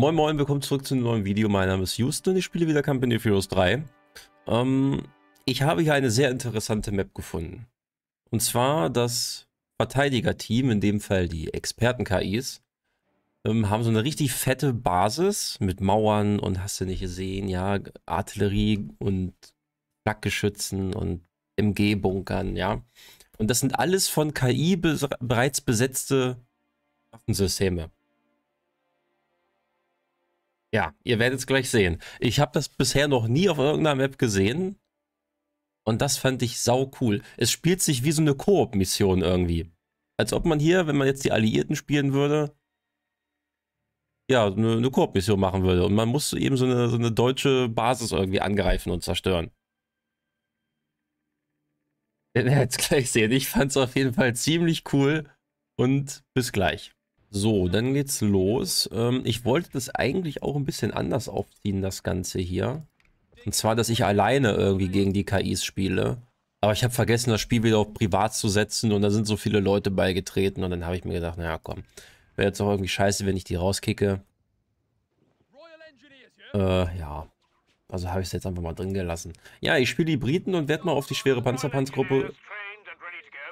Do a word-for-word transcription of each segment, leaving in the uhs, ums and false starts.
Moin Moin, willkommen zurück zu einem neuen Video. Mein Name ist Houston, ich spiele wieder Company of Heroes drei. Ähm, ich habe hier eine sehr interessante Map gefunden. Und zwar das Verteidiger-Team, in dem Fall die Experten-K Is, ähm, haben so eine richtig fette Basis mit Mauern und hast du nicht gesehen, ja, Artillerie und Flakgeschützen und M G-Bunkern, ja. Und das sind alles von K I be bereits besetzte Waffensysteme. Ja, ihr werdet es gleich sehen. Ich habe das bisher noch nie auf irgendeiner Map gesehen. Und das fand ich sau cool. Es spielt sich wie so eine Koop-Mission irgendwie. Als ob man hier, wenn man jetzt die Alliierten spielen würde, ja, eine, eine Koop-Mission machen würde. Und man muss eben so eine, so eine deutsche Basis irgendwie angreifen und zerstören. Ihr werdet es gleich sehen. Ich fand es auf jeden Fall ziemlich cool. Und bis gleich. So, dann geht's los. Ähm, ich wollte das eigentlich auch ein bisschen anders aufziehen, das Ganze hier. Und zwar, dass ich alleine irgendwie gegen die K Is spiele. Aber ich habe vergessen, das Spiel wieder auf privat zu setzen und da sind so viele Leute beigetreten und dann habe ich mir gedacht, naja komm, wäre jetzt auch irgendwie scheiße, wenn ich die rauskicke. Äh, ja. Also habe ich es jetzt einfach mal drin gelassen. Ja, ich spiele die Briten und werde mal auf die schwere Panzerpanzgruppe...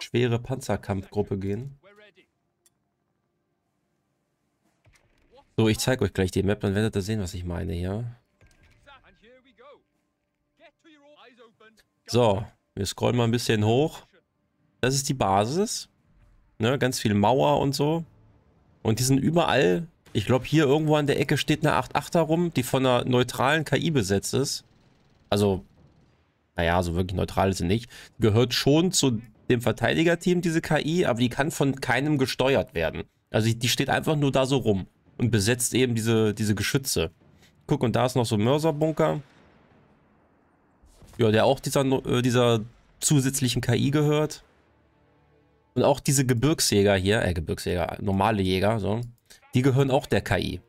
Schwere Panzerkampfgruppe gehen. So, ich zeige euch gleich die Map, dann werdet ihr sehen, was ich meine hier. So, wir scrollen mal ein bisschen hoch. Das ist die Basis. Ne, ganz viel Mauer und so. Und die sind überall, ich glaube hier irgendwo an der Ecke steht eine acht achter rum, die von einer neutralen K I besetzt ist. Also, naja, so wirklich neutral ist sie nicht. Gehört schon zu dem Verteidigerteam, diese K I, aber die kann von keinem gesteuert werden. Also die steht einfach nur da so rum. Und besetzt eben diese, diese Geschütze. Guck, und da ist noch so ein Mörserbunker. Ja, der auch dieser, äh, dieser zusätzlichen K I gehört. Und auch diese Gebirgsjäger hier, äh, Gebirgsjäger, normale Jäger, so. Die gehören auch der K I.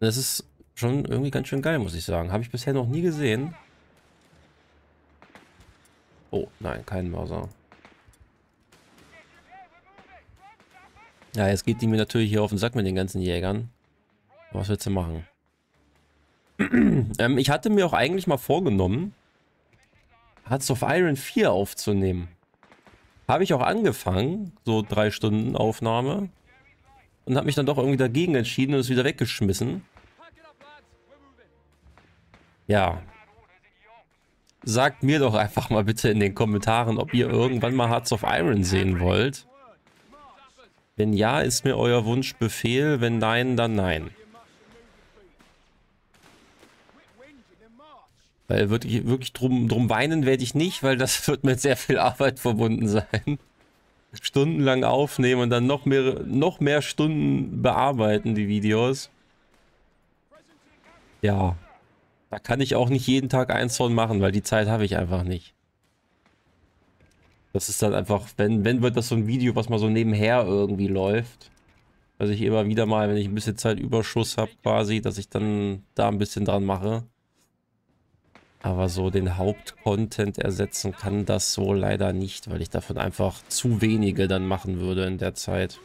Das ist schon irgendwie ganz schön geil, muss ich sagen. Habe ich bisher noch nie gesehen. Oh, nein, kein Mörser. Ja, jetzt geht die mir natürlich hier auf den Sack mit den ganzen Jägern. Was willst du machen? ähm, ich hatte mir auch eigentlich mal vorgenommen, Hearts of Iron vier aufzunehmen. Habe ich auch angefangen, so drei Stunden Aufnahme. Und habe mich dann doch irgendwie dagegen entschieden und es wieder weggeschmissen. Ja. Sagt mir doch einfach mal bitte in den Kommentaren, ob ihr irgendwann mal Hearts of Iron sehen wollt. Wenn ja, ist mir euer Wunsch Befehl, wenn nein, dann nein. Weil wirklich, wirklich drum, drum weinen werde ich nicht, weil das wird mit sehr viel Arbeit verbunden sein. Stundenlang aufnehmen und dann noch mehr, noch mehr Stunden bearbeiten, die Videos. Ja, da kann ich auch nicht jeden Tag eins von machen, weil die Zeit habe ich einfach nicht. Das ist dann einfach, wenn, wenn wird das so ein Video, was mal so nebenher irgendwie läuft. Dass ich immer wieder mal, wenn ich ein bisschen Zeitüberschuss habe quasi, dass ich dann da ein bisschen dran mache. Aber so den Hauptcontent ersetzen kann das so leider nicht, weil ich davon einfach zu wenige dann machen würde in der Zeit.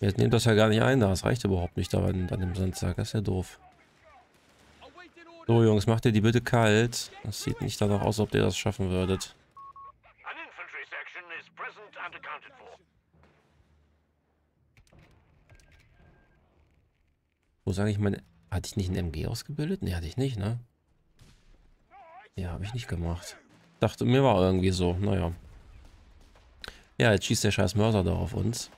Jetzt nehmt das ja gar nicht ein, das reicht überhaupt nicht da an, an dem Sandsack, das ist ja doof. So Jungs, macht ihr die bitte kalt. Das sieht nicht danach aus, ob ihr das schaffen würdet. Wo sage ich meine... Hatte ich nicht ein M G ausgebildet? Ne, hatte ich nicht, ne? Ja, habe ich nicht gemacht. Dachte, mir war irgendwie so. Naja. Ja, jetzt schießt der scheiß Mörser doch auf uns.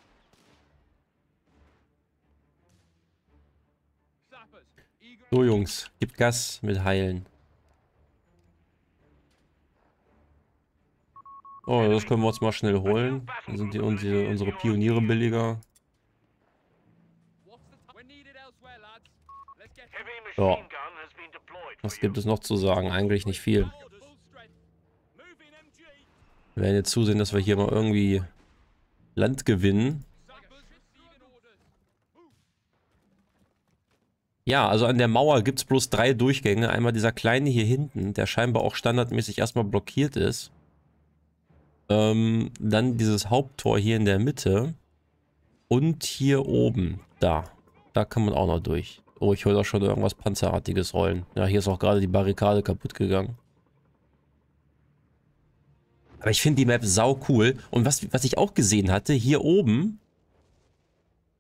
So Jungs, gibt Gas mit Heilen. Oh, das können wir uns mal schnell holen. Dann sind die unsere, unsere Pioniere billiger. Ja. Was gibt es noch zu sagen? Eigentlich nicht viel. Wir werden jetzt zusehen, dass wir hier mal irgendwie Land gewinnen. Ja, also an der Mauer gibt es bloß drei Durchgänge. Einmal dieser kleine hier hinten, der scheinbar auch standardmäßig erstmal blockiert ist. Ähm, dann dieses Haupttor hier in der Mitte. Und hier oben. Da. Da kann man auch noch durch. Oh, ich höre da schon irgendwas Panzerartiges rollen. Ja, hier ist auch gerade die Barrikade kaputt gegangen. Aber ich finde die Map sau cool. Und was, was ich auch gesehen hatte, hier oben,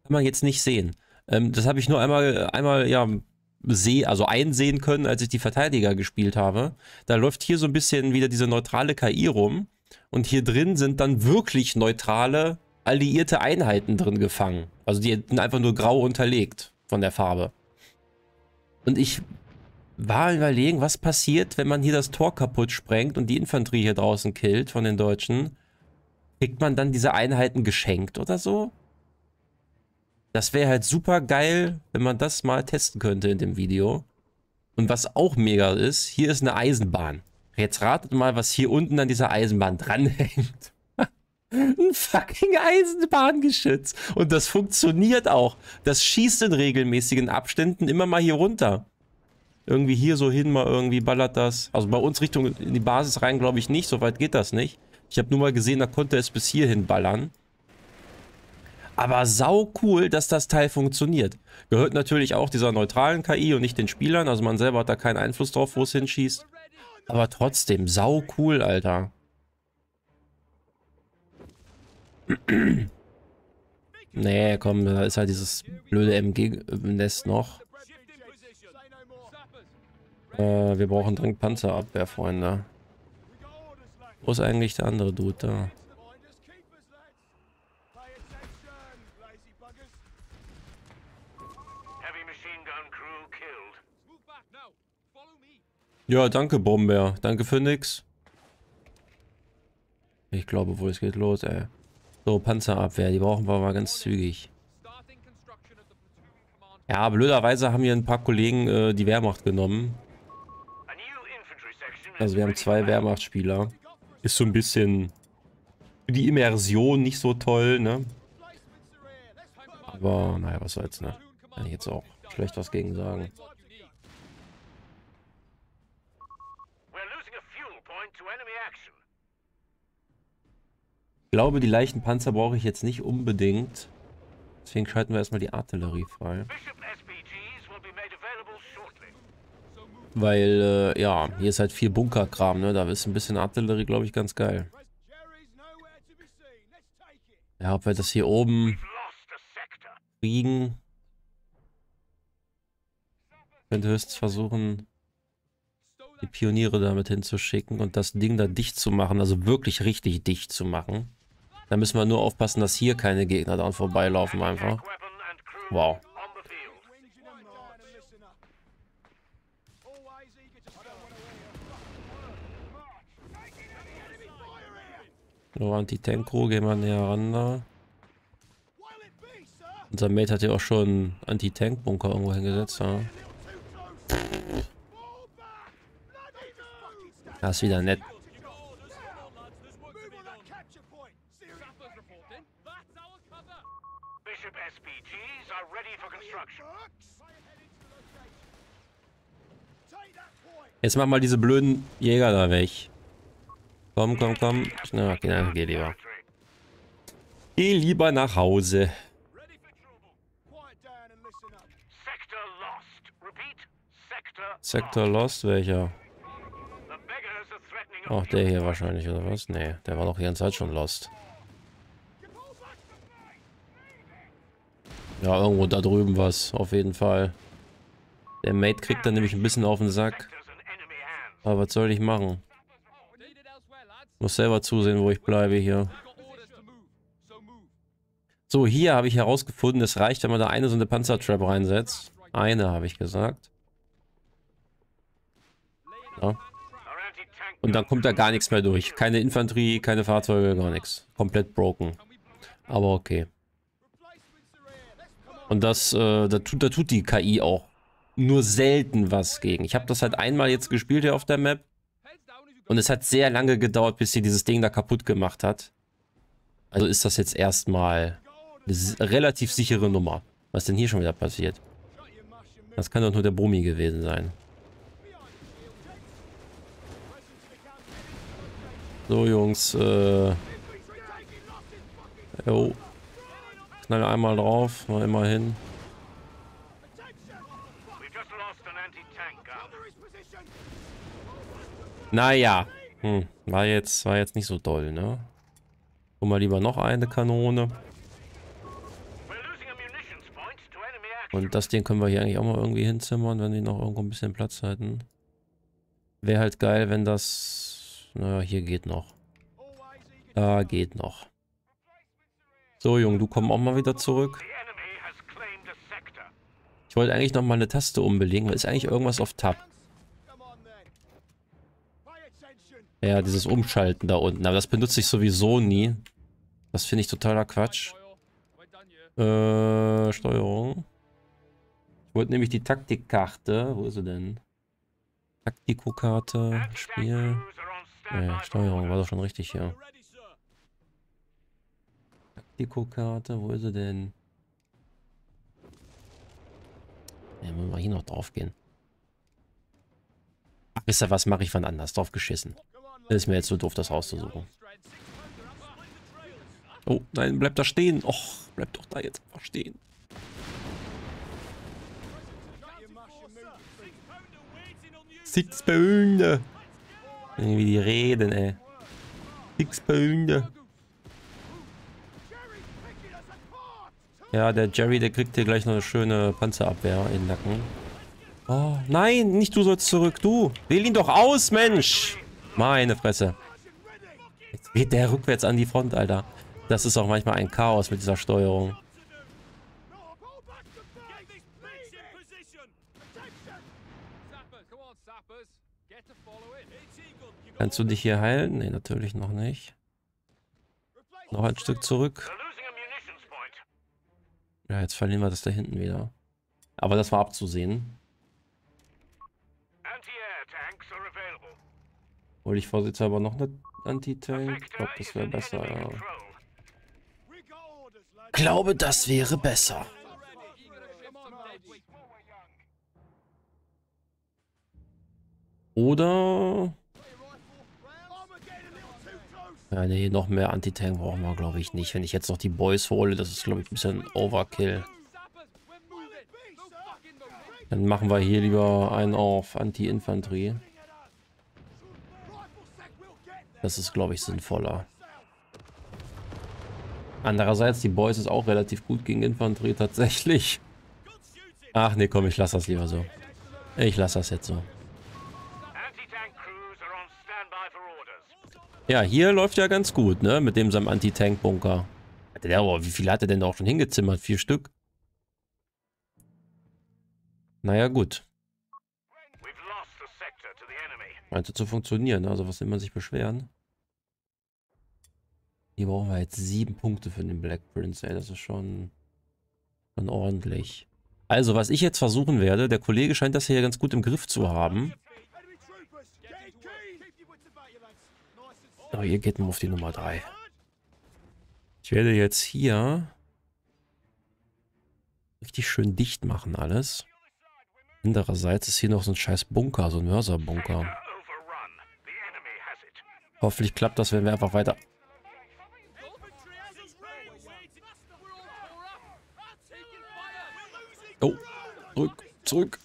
kann man jetzt nicht sehen. Ähm, das habe ich nur einmal, einmal ja, seh, also einsehen können, als ich die Verteidiger gespielt habe. Da läuft hier so ein bisschen wieder diese neutrale K I rum. Und hier drin sind dann wirklich neutrale, alliierte Einheiten drin gefangen. Also die sind einfach nur grau unterlegt von der Farbe. Und ich war überlegen, was passiert, wenn man hier das Tor kaputt sprengt und die Infanterie hier draußen killt von den Deutschen. Kriegt man dann diese Einheiten geschenkt oder so? Das wäre halt super geil, wenn man das mal testen könnte in dem Video. Und was auch mega ist, hier ist eine Eisenbahn. Jetzt ratet mal, was hier unten an dieser Eisenbahn dranhängt. Ein fucking Eisenbahngeschütz. Und das funktioniert auch. Das schießt in regelmäßigen Abständen immer mal hier runter. Irgendwie hier so hin, mal irgendwie ballert das. Also bei uns Richtung in die Basis rein, glaube ich nicht. So weit geht das nicht. Ich habe nur mal gesehen, da konnte es bis hierhin ballern. Aber sau cool, dass das Teil funktioniert. Gehört natürlich auch dieser neutralen K I und nicht den Spielern. Also man selber hat da keinen Einfluss drauf, wo es hinschießt. Aber trotzdem, sau cool, Alter. Nee, komm, da ist halt dieses blöde M G-Nest noch. Äh, wir brauchen dringend Panzerabwehr, Freunde. Wo ist eigentlich der andere Dude da? Ja, danke, Bomber. Danke für nix. Ich glaube wohl, es geht los, ey. So, Panzerabwehr, die brauchen wir mal ganz zügig. Ja, blöderweise haben hier ein paar Kollegen äh, die Wehrmacht genommen. Also wir haben zwei Wehrmachtspieler. Ist so ein bisschen für die Immersion nicht so toll, ne? Aber naja, was soll's, ne? Kann ich jetzt auch schlecht was gegen sagen. Ich glaube, die leichten Panzer brauche ich jetzt nicht unbedingt. Deswegen schalten wir erstmal die Artillerie frei. Weil, äh, ja, hier ist halt viel Bunkerkram, ne? Da ist ein bisschen Artillerie, glaube ich, ganz geil. Ja, ob wir das hier oben kriegen. Ich könnte höchstens versuchen, die Pioniere damit hinzuschicken und das Ding da dicht zu machen. Also wirklich richtig dicht zu machen. Da müssen wir nur aufpassen, dass hier keine Gegner daran vorbeilaufen einfach. Wow. So, Anti-Tank-Crew, gehen wir näher ran da. Unser Mate hat ja auch schon einen Anti-Tank-Bunker irgendwo hingesetzt. Ja. Das ist wieder nett. Jetzt mach mal diese blöden Jäger da weg. Komm, komm, komm. Na, okay, na, geh lieber. Geh lieber nach Hause. Sektor Lost, welcher? Auch der hier wahrscheinlich, oder was? Nee, der war doch die ganze Zeit schon lost. Ja, irgendwo da drüben was, auf jeden Fall. Der Mate kriegt dann nämlich ein bisschen auf den Sack. Aber was soll ich machen? Muss selber zusehen, wo ich bleibe hier. So, hier habe ich herausgefunden, es reicht, wenn man da eine so eine Panzertrap reinsetzt. Eine, habe ich gesagt. Ja. Und dann kommt da gar nichts mehr durch. Keine Infanterie, keine Fahrzeuge, gar nichts. Komplett broken. Aber okay. Und das, äh, da, tut, da tut die K I auch nur selten was gegen. Ich habe das halt einmal jetzt gespielt hier auf der Map. Und es hat sehr lange gedauert, bis sie dieses Ding da kaputt gemacht hat. Also ist das jetzt erstmal eine relativ sichere Nummer. Was denn hier schon wieder passiert? Das kann doch nur der Brummi gewesen sein. So, Jungs. Äh, jo. Knall einmal drauf. Mal immerhin. Naja. Hm. War jetzt, war jetzt nicht so doll, ne? Guck mal lieber noch eine Kanone. Und das Ding können wir hier eigentlich auch mal irgendwie hinzimmern, wenn die noch irgendwo ein bisschen Platz hätten. Wäre halt geil, wenn das... Naja, hier geht noch. Da geht noch. So, Junge, du komm auch mal wieder zurück. Ich wollte eigentlich noch mal eine Taste umbelegen, weil ist eigentlich irgendwas auf Tab. Ja, dieses Umschalten da unten. Aber das benutze ich sowieso nie. Das finde ich totaler Quatsch. Äh, Steuerung. Ich wollte nämlich die Taktikkarte. Wo ist sie denn? Taktiko-Karte. Spiel. Ja, Steuerung war doch schon richtig hier. Ja. Taktiko-Karte. Wo ist sie denn? Ja, müssen wir hier noch drauf gehen. Ach, wisst ihr was? Mache ich wann anders. Drauf geschissen. Das ist mir jetzt so doof, das rauszusuchen. Oh, nein, bleib da stehen. Och, bleib doch da jetzt einfach stehen. Six Punkte. Irgendwie die reden, ey. Six Punkte. Ja, der Jerry, der kriegt hier gleich noch eine schöne Panzerabwehr in den Nacken. Oh, nein, nicht du sollst zurück, du. Wähl ihn doch aus, Mensch. Meine Fresse. Jetzt geht der rückwärts an die Front, Alter. Das ist auch manchmal ein Chaos mit dieser Steuerung. Kannst du dich hier heilen? Nee, natürlich noch nicht. Noch ein Stück zurück. Ja, jetzt verlieren wir das da hinten wieder. Aber das war abzusehen. Hol ich vorsichtshalber noch eine Anti-Tank? Ich glaube, das wäre besser, ja. Ich glaube, das wäre besser. Oder... Ja, nee, noch mehr Anti-Tank brauchen wir, glaube ich, nicht. Wenn ich jetzt noch die Boys hole, das ist, glaube ich, ein bisschen Overkill. Dann machen wir hier lieber einen auf Anti-Infanterie. Das ist, glaube ich, sinnvoller. Andererseits, die Boys ist auch relativ gut gegen Infanterie tatsächlich. Ach nee, komm, ich lasse das lieber so. Ich lasse das jetzt so. Ja, hier läuft ja ganz gut, ne? Mit dem seinem Anti-Tank-Bunker. Wie viele hat er denn da auch schon hingezimmert? Vier Stück? Naja, gut. Meinte zu funktionieren, also was will man sich beschweren? Hier brauchen wir jetzt sieben Punkte für den Black Prince, ey, das ist schon, schon ordentlich. Also, was ich jetzt versuchen werde, der Kollege scheint das hier ganz gut im Griff zu haben. Oh, hier geht man auf die Nummer drei. Ich werde jetzt hier richtig schön dicht machen alles. Andererseits ist hier noch so ein scheiß Bunker, so ein Mörserbunker. Hoffentlich klappt das, wenn wir einfach weiter... Oh, zurück, zurück.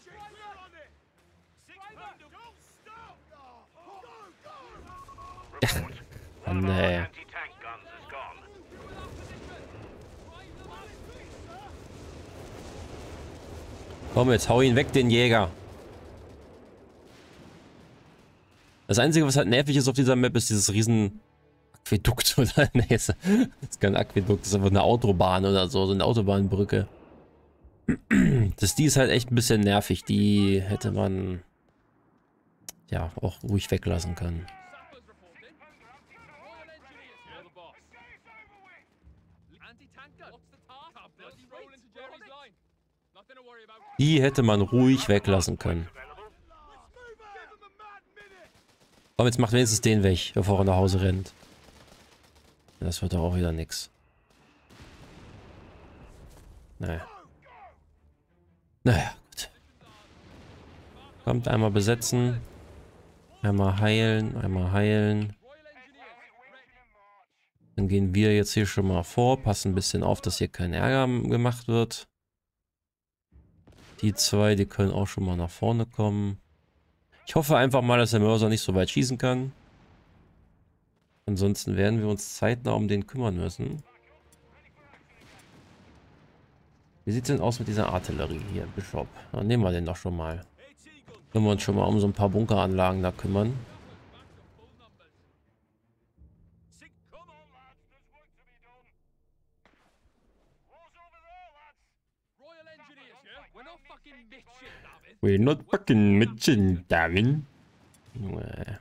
Oh, nee. Komm, jetzt hau ihn weg, den Jäger. Das Einzige, was halt nervig ist auf dieser Map, ist dieses riesen Aquädukt. Oder? Nee, das ist kein Aquädukt, das ist einfach eine Autobahn oder so, so eine Autobahnbrücke. Das, die ist halt echt ein bisschen nervig. Die hätte man ja auch ruhig weglassen können. Die hätte man ruhig weglassen können. Komm, jetzt macht wenigstens den weg, bevor er nach Hause rennt. Das wird doch auch wieder nix. Naja. Naja, gut. Kommt, einmal besetzen. Einmal heilen, einmal heilen. Dann gehen wir jetzt hier schon mal vor, passen ein bisschen auf, dass hier kein Ärger gemacht wird. Die zwei, die können auch schon mal nach vorne kommen. Ich hoffe einfach mal, dass der Mörser nicht so weit schießen kann. Ansonsten werden wir uns zeitnah um den kümmern müssen. Wie sieht es denn aus mit dieser Artillerie hier, Bischof? Dann nehmen wir den doch schon mal. Können wir uns schon mal um so ein paar Bunkeranlagen da kümmern. We're not fucking mitching, Darwin. Junge.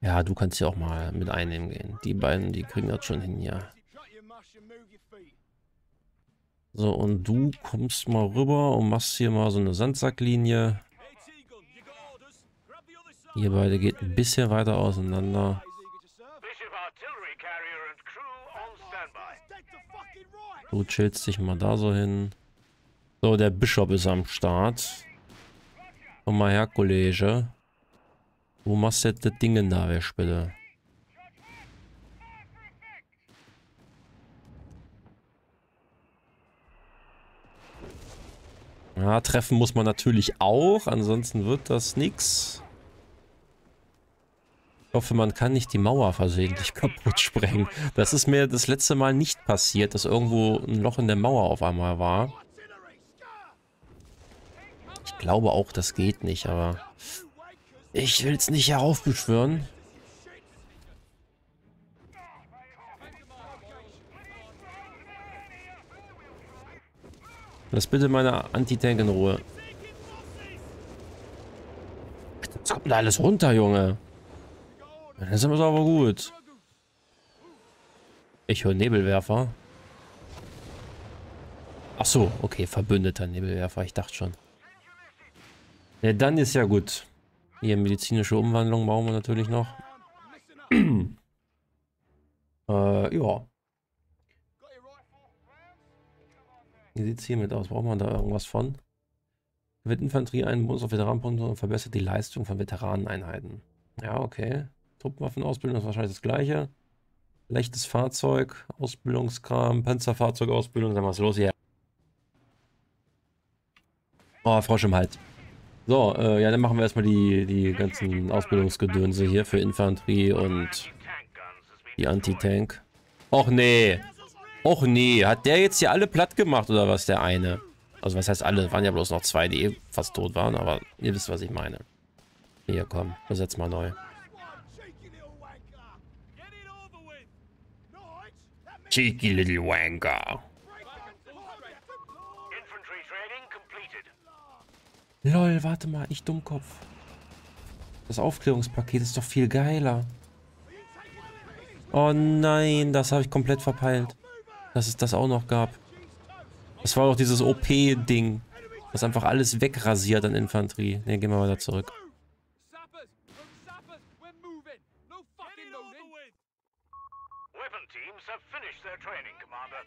Ja, du kannst ja auch mal mit einnehmen gehen. Die beiden, die kriegen das schon hin, ja. So, und du kommst mal rüber und machst hier mal so eine Sandsacklinie. Ihr beide geht ein bisschen weiter auseinander. Du chillst dich mal da so hin. So, der Bischof ist am Start. Komm mal her, Kollege. Wo machst du jetzt das Ding denn da, wer bitte? Ja, treffen muss man natürlich auch, ansonsten wird das nix. Ich hoffe, man kann nicht die Mauer versehentlich kaputt sprengen. Das ist mir das letzte Mal nicht passiert, dass irgendwo ein Loch in der Mauer auf einmal war. Ich glaube auch, das geht nicht, aber... Ich will es nicht heraufbeschwören. Lass bitte meine Anti-Tank in Ruhe. Was kommt da alles runter, Junge? Dann sind wir es aber gut. Ich höre Nebelwerfer. Ach so, okay, verbündeter Nebelwerfer, ich dachte schon. Ja, dann ist ja gut. Hier, medizinische Umwandlung brauchen wir natürlich noch. äh, ja. Wie sieht es hiermit aus? Braucht man da irgendwas von? Wird Infanterie einen Bonus auf Veteranenpunkte und verbessert die Leistung von Veteraneneinheiten. Ja, okay. Truppenwaffenausbildung ist wahrscheinlich das gleiche. Leichtes Fahrzeug, Ausbildungskram, Panzerfahrzeugausbildung, sagen wir es los hier. Oh, Frosch im Hals. So, äh, ja, dann machen wir erstmal die, die ganzen Ausbildungsgedönse hier für Infanterie und die Anti-Tank. Och nee. Och nee. Hat der jetzt hier alle platt gemacht oder was, der eine? Also was heißt alle? Waren ja bloß noch zwei, die eh fast tot waren, aber ihr wisst, was ich meine. Hier, komm, besetz mal neu. Cheeky little wanker. Lol, warte mal, ich Dummkopf. Das Aufklärungspaket ist doch viel geiler. Oh nein, das habe ich komplett verpeilt. Dass es das auch noch gab. Das war doch dieses O P-Ding. Das einfach alles wegrasiert an Infanterie. Ne, gehen wir mal da zurück.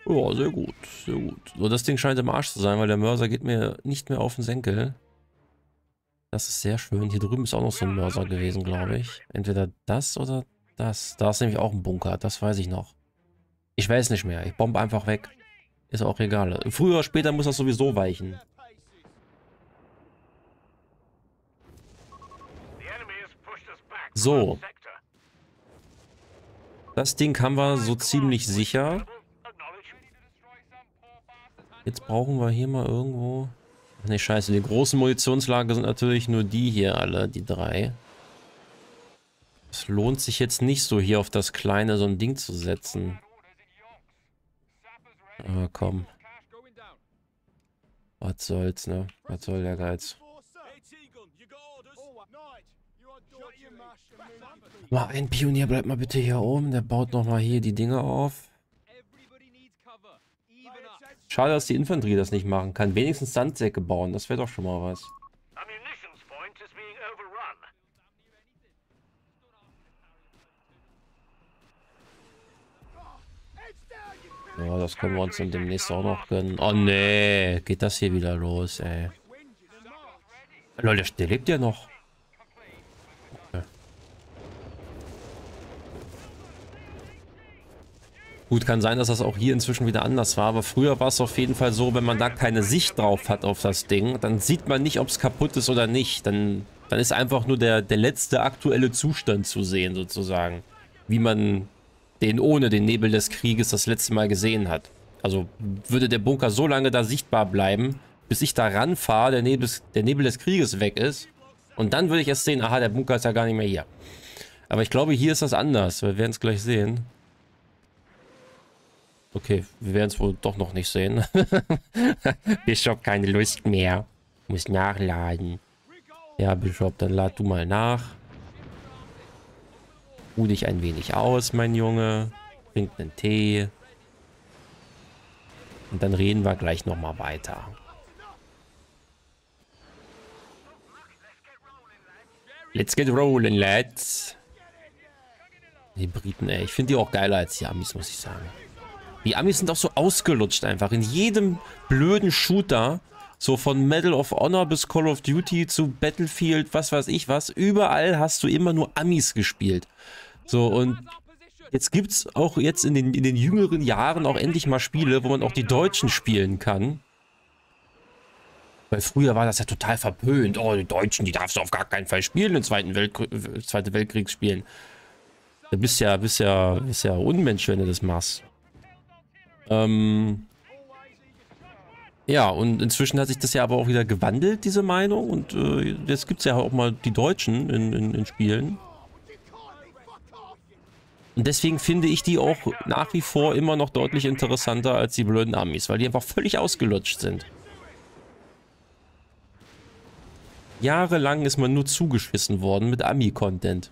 Ja, sehr gut, sehr gut. So, das Ding scheint im Arsch zu sein, weil der Mörser geht mir nicht mehr auf den Senkel. Das ist sehr schön. Hier drüben ist auch noch so ein Mörser gewesen, glaube ich. Entweder das oder das. Da ist nämlich auch ein Bunker. Das weiß ich noch. Ich weiß nicht mehr. Ich bombe einfach weg. Ist auch egal. Früher oder später muss das sowieso weichen. So. Das Ding haben wir so ziemlich sicher. Jetzt brauchen wir hier mal irgendwo... Ne, scheiße, die großen Munitionslager sind natürlich nur die hier alle, die drei. Es lohnt sich jetzt nicht so, hier auf das kleine so ein Ding zu setzen. Aber komm. Was soll's, ne? Was soll der Geiz? Mal ein Pionier, bleibt mal bitte hier oben. Der baut nochmal hier die Dinger auf. Schade, dass die Infanterie das nicht machen kann. Wenigstens Sandsäcke bauen, das wäre doch schon mal was. Ja, das können wir uns dann demnächst auch noch gönnen. Oh nee, geht das hier wieder los, ey. Lol, der, der lebt ja noch. Okay. Gut, kann sein, dass das auch hier inzwischen wieder anders war, aber früher war es auf jeden Fall so, wenn man da keine Sicht drauf hat auf das Ding, dann sieht man nicht, ob es kaputt ist oder nicht. Dann, dann ist einfach nur der, der letzte aktuelle Zustand zu sehen, sozusagen. Wie man den ohne den Nebel des Krieges das letzte Mal gesehen hat. Also würde der Bunker so lange da sichtbar bleiben, bis ich da ranfahre, der Nebel, der Nebel des Krieges weg ist. Und dann würde ich erst sehen, aha, der Bunker ist ja gar nicht mehr hier. Aber ich glaube, hier ist das anders. Wir werden es gleich sehen. Okay, wir werden es wohl doch noch nicht sehen. Bischof, keine Lust mehr. Muss nachladen. Ja, Bischof, dann lad du mal nach. Ruh dich ein wenig aus, mein Junge. Trink einen Tee. Und dann reden wir gleich nochmal weiter. Let's get rolling, lads. Die Briten, ey. Ich finde die auch geiler als die Amis, muss ich sagen. Die Amis sind auch so ausgelutscht einfach. In jedem blöden Shooter, so von Medal of Honor bis Call of Duty zu Battlefield, was weiß ich was, überall hast du immer nur Amis gespielt. So, und jetzt gibt es auch jetzt in den, in den jüngeren Jahren auch endlich mal Spiele, wo man auch die Deutschen spielen kann. Weil früher war das ja total verpönt. Oh, die Deutschen, die darfst du auf gar keinen Fall spielen, den Zweiten Weltkrieg, Zweiten Weltkrieg spielen. Du bist ja, bist ja, bist ja Unmensch, wenn du das machst. Ähm ja, und inzwischen hat sich das ja aber auch wieder gewandelt, diese Meinung. Und äh, jetzt gibt es ja auch mal die Deutschen in, in, in Spielen. Und deswegen finde ich die auch nach wie vor immer noch deutlich interessanter als die blöden Amis, weil die einfach völlig ausgelutscht sind. Jahrelang ist man nur zugeschissen worden mit Ami-Content.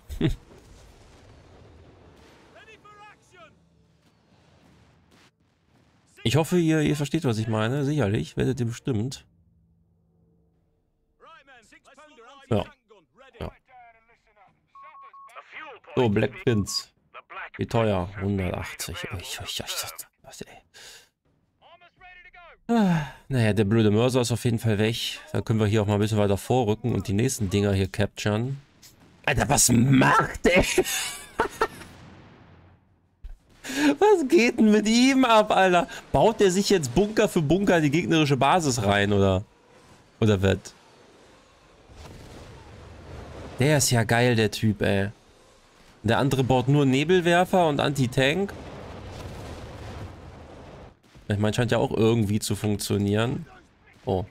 Ich hoffe, ihr, ihr versteht, was ich meine. Sicherlich, werdet ihr bestimmt. Ja. Ja. So, Black Pins. Wie teuer? hundertachtzig. Ich, ich, ich, was, ey. Naja, der blöde Mörser ist auf jeden Fall weg. Da können wir hier auch mal ein bisschen weiter vorrücken und die nächsten Dinger hier capturen. Alter, was macht der? Was geht denn mit ihm ab, Alter? Baut der sich jetzt Bunker für Bunker die gegnerische Basis rein, oder? Oder wird? Der ist ja geil, der Typ, ey. Der andere baut nur Nebelwerfer und Anti-Tank. Ich meine, scheint ja auch irgendwie zu funktionieren. Oh.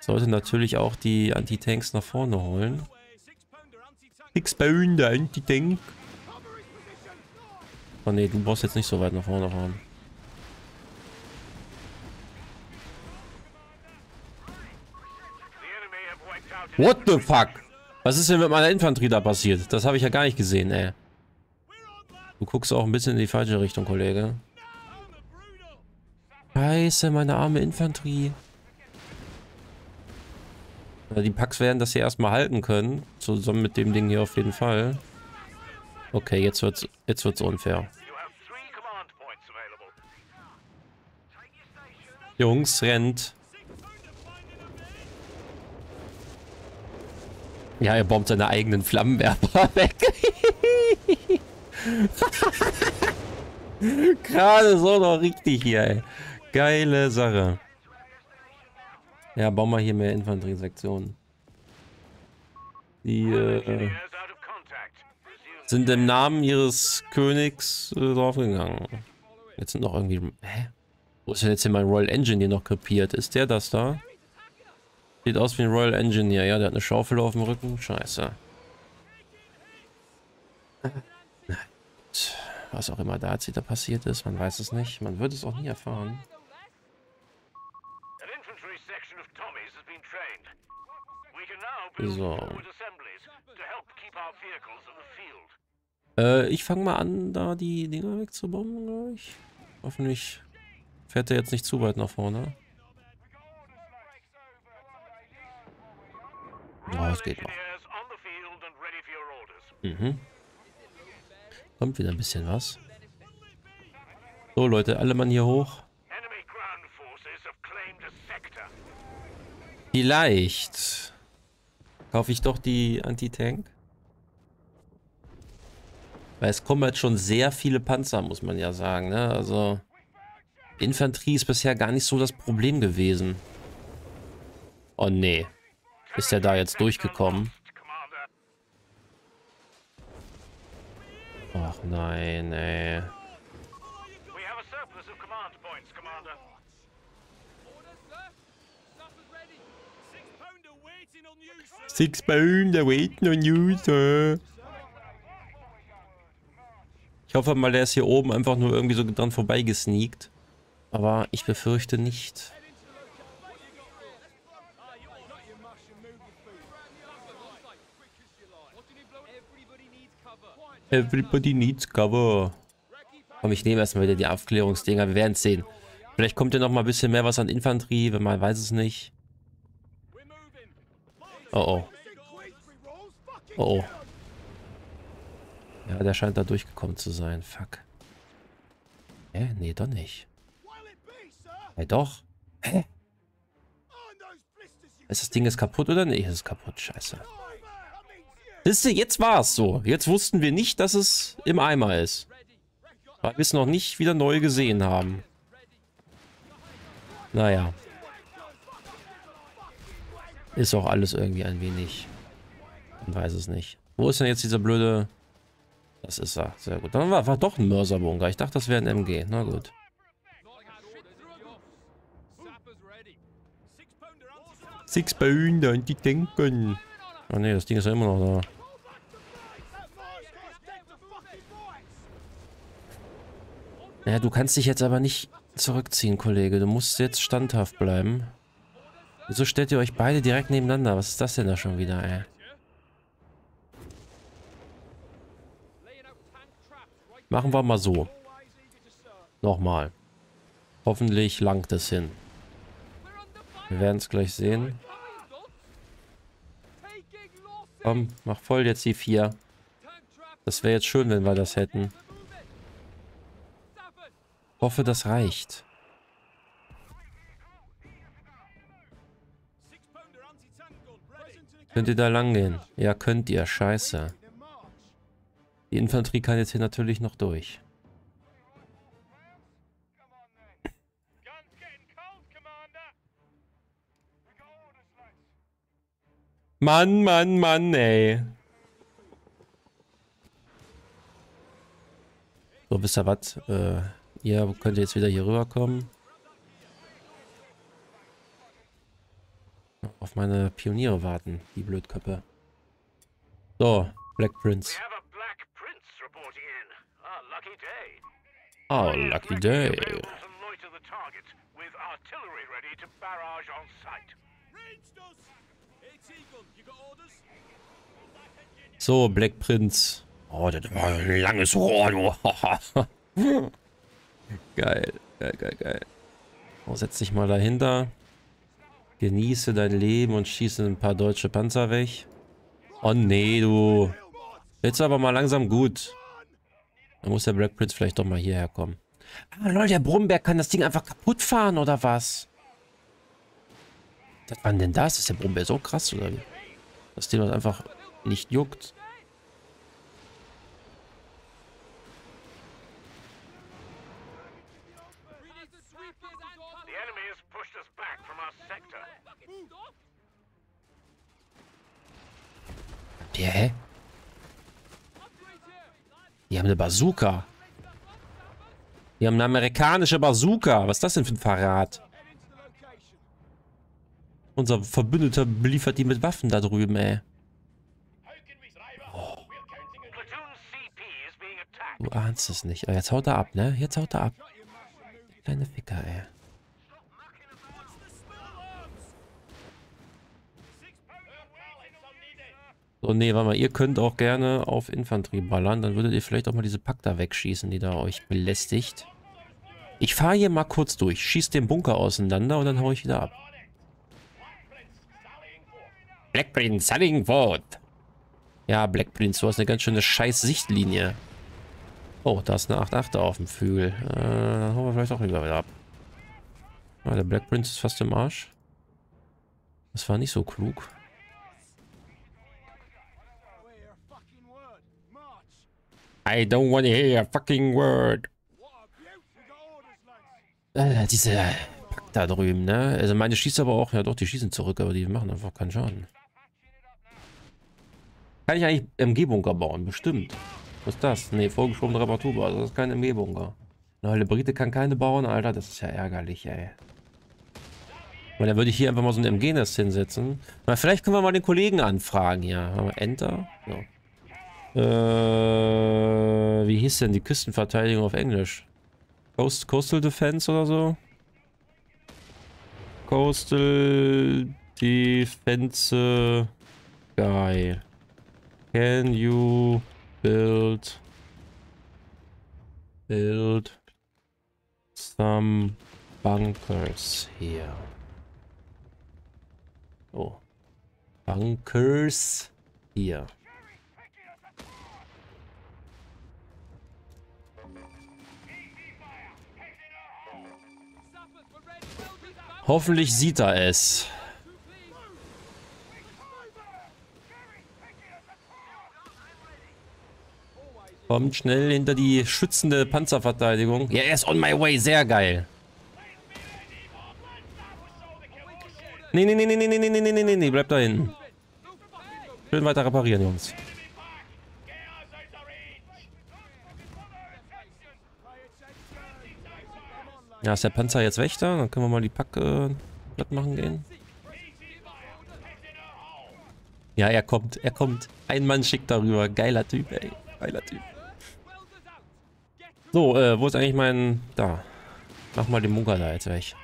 Sollte natürlich auch die Anti-Tanks nach vorne holen. Six-Pounder Anti-Tank. Oh ne, du brauchst jetzt nicht so weit nach vorne fahren. What the fuck? Was ist denn mit meiner Infanterie da passiert? Das habe ich ja gar nicht gesehen, ey. Du guckst auch ein bisschen in die falsche Richtung, Kollege. Scheiße, meine arme Infanterie. Ja, die Packs werden das hier erstmal halten können. Zusammen mit dem Ding hier auf jeden Fall. Okay, jetzt wird's, jetzt wird's unfair. Jungs, rennt. Ja, er bombt seine eigenen Flammenwerfer weg. Gerade so noch richtig hier, ey. Geile Sache. Ja, bauen wir hier mehr Infanteriesektionen. Die äh, sind im Namen ihres Königs äh, draufgegangen. Jetzt sind noch irgendwie... Hä? Wo ist denn jetzt hier mein Royal Engineer noch krepiert? Ist der das da? Sieht aus wie ein Royal Engineer. Ja, der hat eine Schaufel auf dem Rücken. Scheiße. Was auch immer da jetzt wieder passiert ist, man weiß es nicht. Man wird es auch nie erfahren. So. Äh, ich fange mal an, da die Dinger wegzubomben, glaube ich. Hoffentlich fährt der jetzt nicht zu weit nach vorne. Ja, es geht noch. Mhm. Kommt wieder ein bisschen was. So, Leute, alle Mann hier hoch. Vielleicht Kaufe ich doch die Anti-Tank? Weil es kommen jetzt schon sehr viele Panzer, muss man ja sagen, ne? Also Infanterie ist bisher gar nicht so das Problem gewesen. Oh nee. Ist der da jetzt durchgekommen? Ach nein, ey. Six pound, they're waiting on you, sir. Ich hoffe mal, der ist hier oben einfach nur irgendwie so dran vorbeigesneakt. Aber ich befürchte nicht. Everybody needs cover. Komm, ich nehme erstmal wieder die Aufklärungsdinger. Wir werden es sehen. Vielleicht kommt ja noch mal ein bisschen mehr was an Infanterie, wenn man weiß es nicht. Oh oh. Oh oh. Ja, der scheint da durchgekommen zu sein. Fuck. Hä? Nee, doch nicht. Ja, doch. Hä? Ist das Ding jetzt kaputt oder nicht? Nee, es ist kaputt. Scheiße. Wisst ihr, jetzt war es so. Jetzt wussten wir nicht, dass es im Eimer ist. Weil wir es noch nicht wieder neu gesehen haben. Naja. Ist auch alles irgendwie ein wenig. Man weiß es nicht. Wo ist denn jetzt dieser blöde... Das ist er. Sehr gut. Dann war, war doch ein Mörserbunker. Ich dachte, das wäre ein M G. Na gut. Six Pounder und die denken. Oh ne, das Ding ist ja immer noch da. Naja, du kannst dich jetzt aber nicht zurückziehen, Kollege. Du musst jetzt standhaft bleiben. Wieso stellt ihr euch beide direkt nebeneinander? Was ist das denn da schon wieder, ey? Machen wir mal so. Nochmal. Hoffentlich langt es hin. Wir werden es gleich sehen. Komm, mach voll jetzt die vier. Das wäre jetzt schön, wenn wir das hätten. Hoffe, das reicht. Könnt ihr da lang gehen? Ja, könnt ihr. Scheiße. Die Infanterie kann jetzt hier natürlich noch durch. Mann, Mann, Mann, ey. So, wisst ihr was? Äh, ihr könnt jetzt wieder hier rüberkommen. Auf meine Pioniere warten, die Blödköppe. So, Black Prince. Oh, lucky day. So, Black Prince. Oh, das war ein langes Rohr, du. Geil, geil, geil, geil. Oh, setz dich mal dahinter. Genieße dein Leben und schieße ein paar deutsche Panzer weg. Oh, nee, du. Jetzt aber mal langsam gut. Dann muss der Black Prince vielleicht doch mal hierher kommen. Ah, lol, der Brumberg kann das Ding einfach kaputt fahren, oder was? Was war denn das? Ist der Brumberg so krass, oder wie? Das Ding, was einfach nicht juckt. Ja, hä? Die haben eine Bazooka. Die haben eine amerikanische Bazooka. Was ist das denn für ein Verrat? Unser Verbündeter beliefert die mit Waffen da drüben, ey. Oh. Du ahnst es nicht. Aber jetzt haut er ab, ne? Jetzt haut er ab. Kleine Ficker, ey. So, nee, warte mal, ihr könnt auch gerne auf Infanterie ballern. Dann würdet ihr vielleicht auch mal diese Pack da wegschießen, die da euch belästigt. Ich fahre hier mal kurz durch, schieß den Bunker auseinander und dann hau ich wieder ab. Black Prince, Hallingford. Ja, Black Prince, du hast eine ganz schöne scheiß Sichtlinie. Oh, da ist eine acht achter auf dem Flügel. Äh, dann hauen wir vielleicht auch lieber wieder ab. Ah, der Black Prince ist fast im Arsch. Das war nicht so klug. I don't want to hear a fucking word. Äh, diese Pack da drüben, ne? Also meine schießt aber auch, ja doch, die schießen zurück, aber die machen einfach keinen Schaden. Kann ich eigentlich M G-Bunker bauen? Bestimmt. Was ist das? Ne, vorgeschobene Reparatur, also das ist kein M G-Bunker. Eine Heule-Brite kann keine bauen, Alter, das ist ja ärgerlich, ey. Und dann würde ich hier einfach mal so ein M G-Nest hinsetzen. Na, vielleicht können wir mal den Kollegen anfragen hier. Ja. Enter. So. Äh, wie hieß denn die Küstenverteidigung auf Englisch? Coast, Coastal Defense oder so? Coastal Defense Guy. Can you build... Build... some bunkers here. Oh. Bunkers hier. Hoffentlich sieht er es. Kommt schnell hinter die schützende Panzerverteidigung. Ja, er ist on my way. Sehr geil. Nee, nee, nee, nee, nee, nee, nee, nee, nee, nee, bleib da hinten. Schön weiter reparieren, Jungs. Ja, ist der Panzer jetzt weg da? Dann können wir mal die Pack äh, platt machen gehen. Ja, er kommt, er kommt. Ein Mann schickt darüber. Geiler Typ, ey. Geiler Typ. So, äh, wo ist eigentlich mein... Da. Mach mal den Bunker da jetzt weg.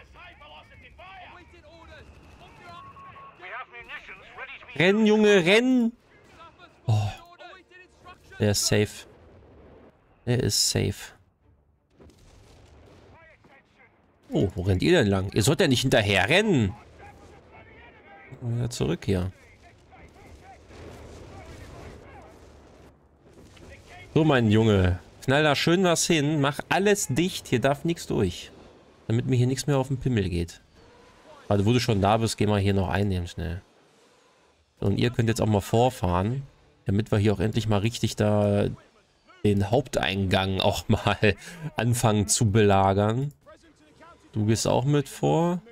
Renn, Junge, renn! Oh. Der ist safe. Der ist safe. Oh, wo rennt ihr denn lang? Ihr sollt ja nicht hinterher rennen! Wieder zurück hier. So, mein Junge. Knall da schön was hin. Mach alles dicht. Hier darf nichts durch. Damit mir hier nichts mehr auf den Pimmel geht. Also, wo du schon da bist, geh mal hier noch einnehmen schnell. Und ihr könnt jetzt auch mal vorfahren, damit wir hier auch endlich mal richtig da den Haupteingang auch mal anfangen zu belagern. Du gehst auch mit vor.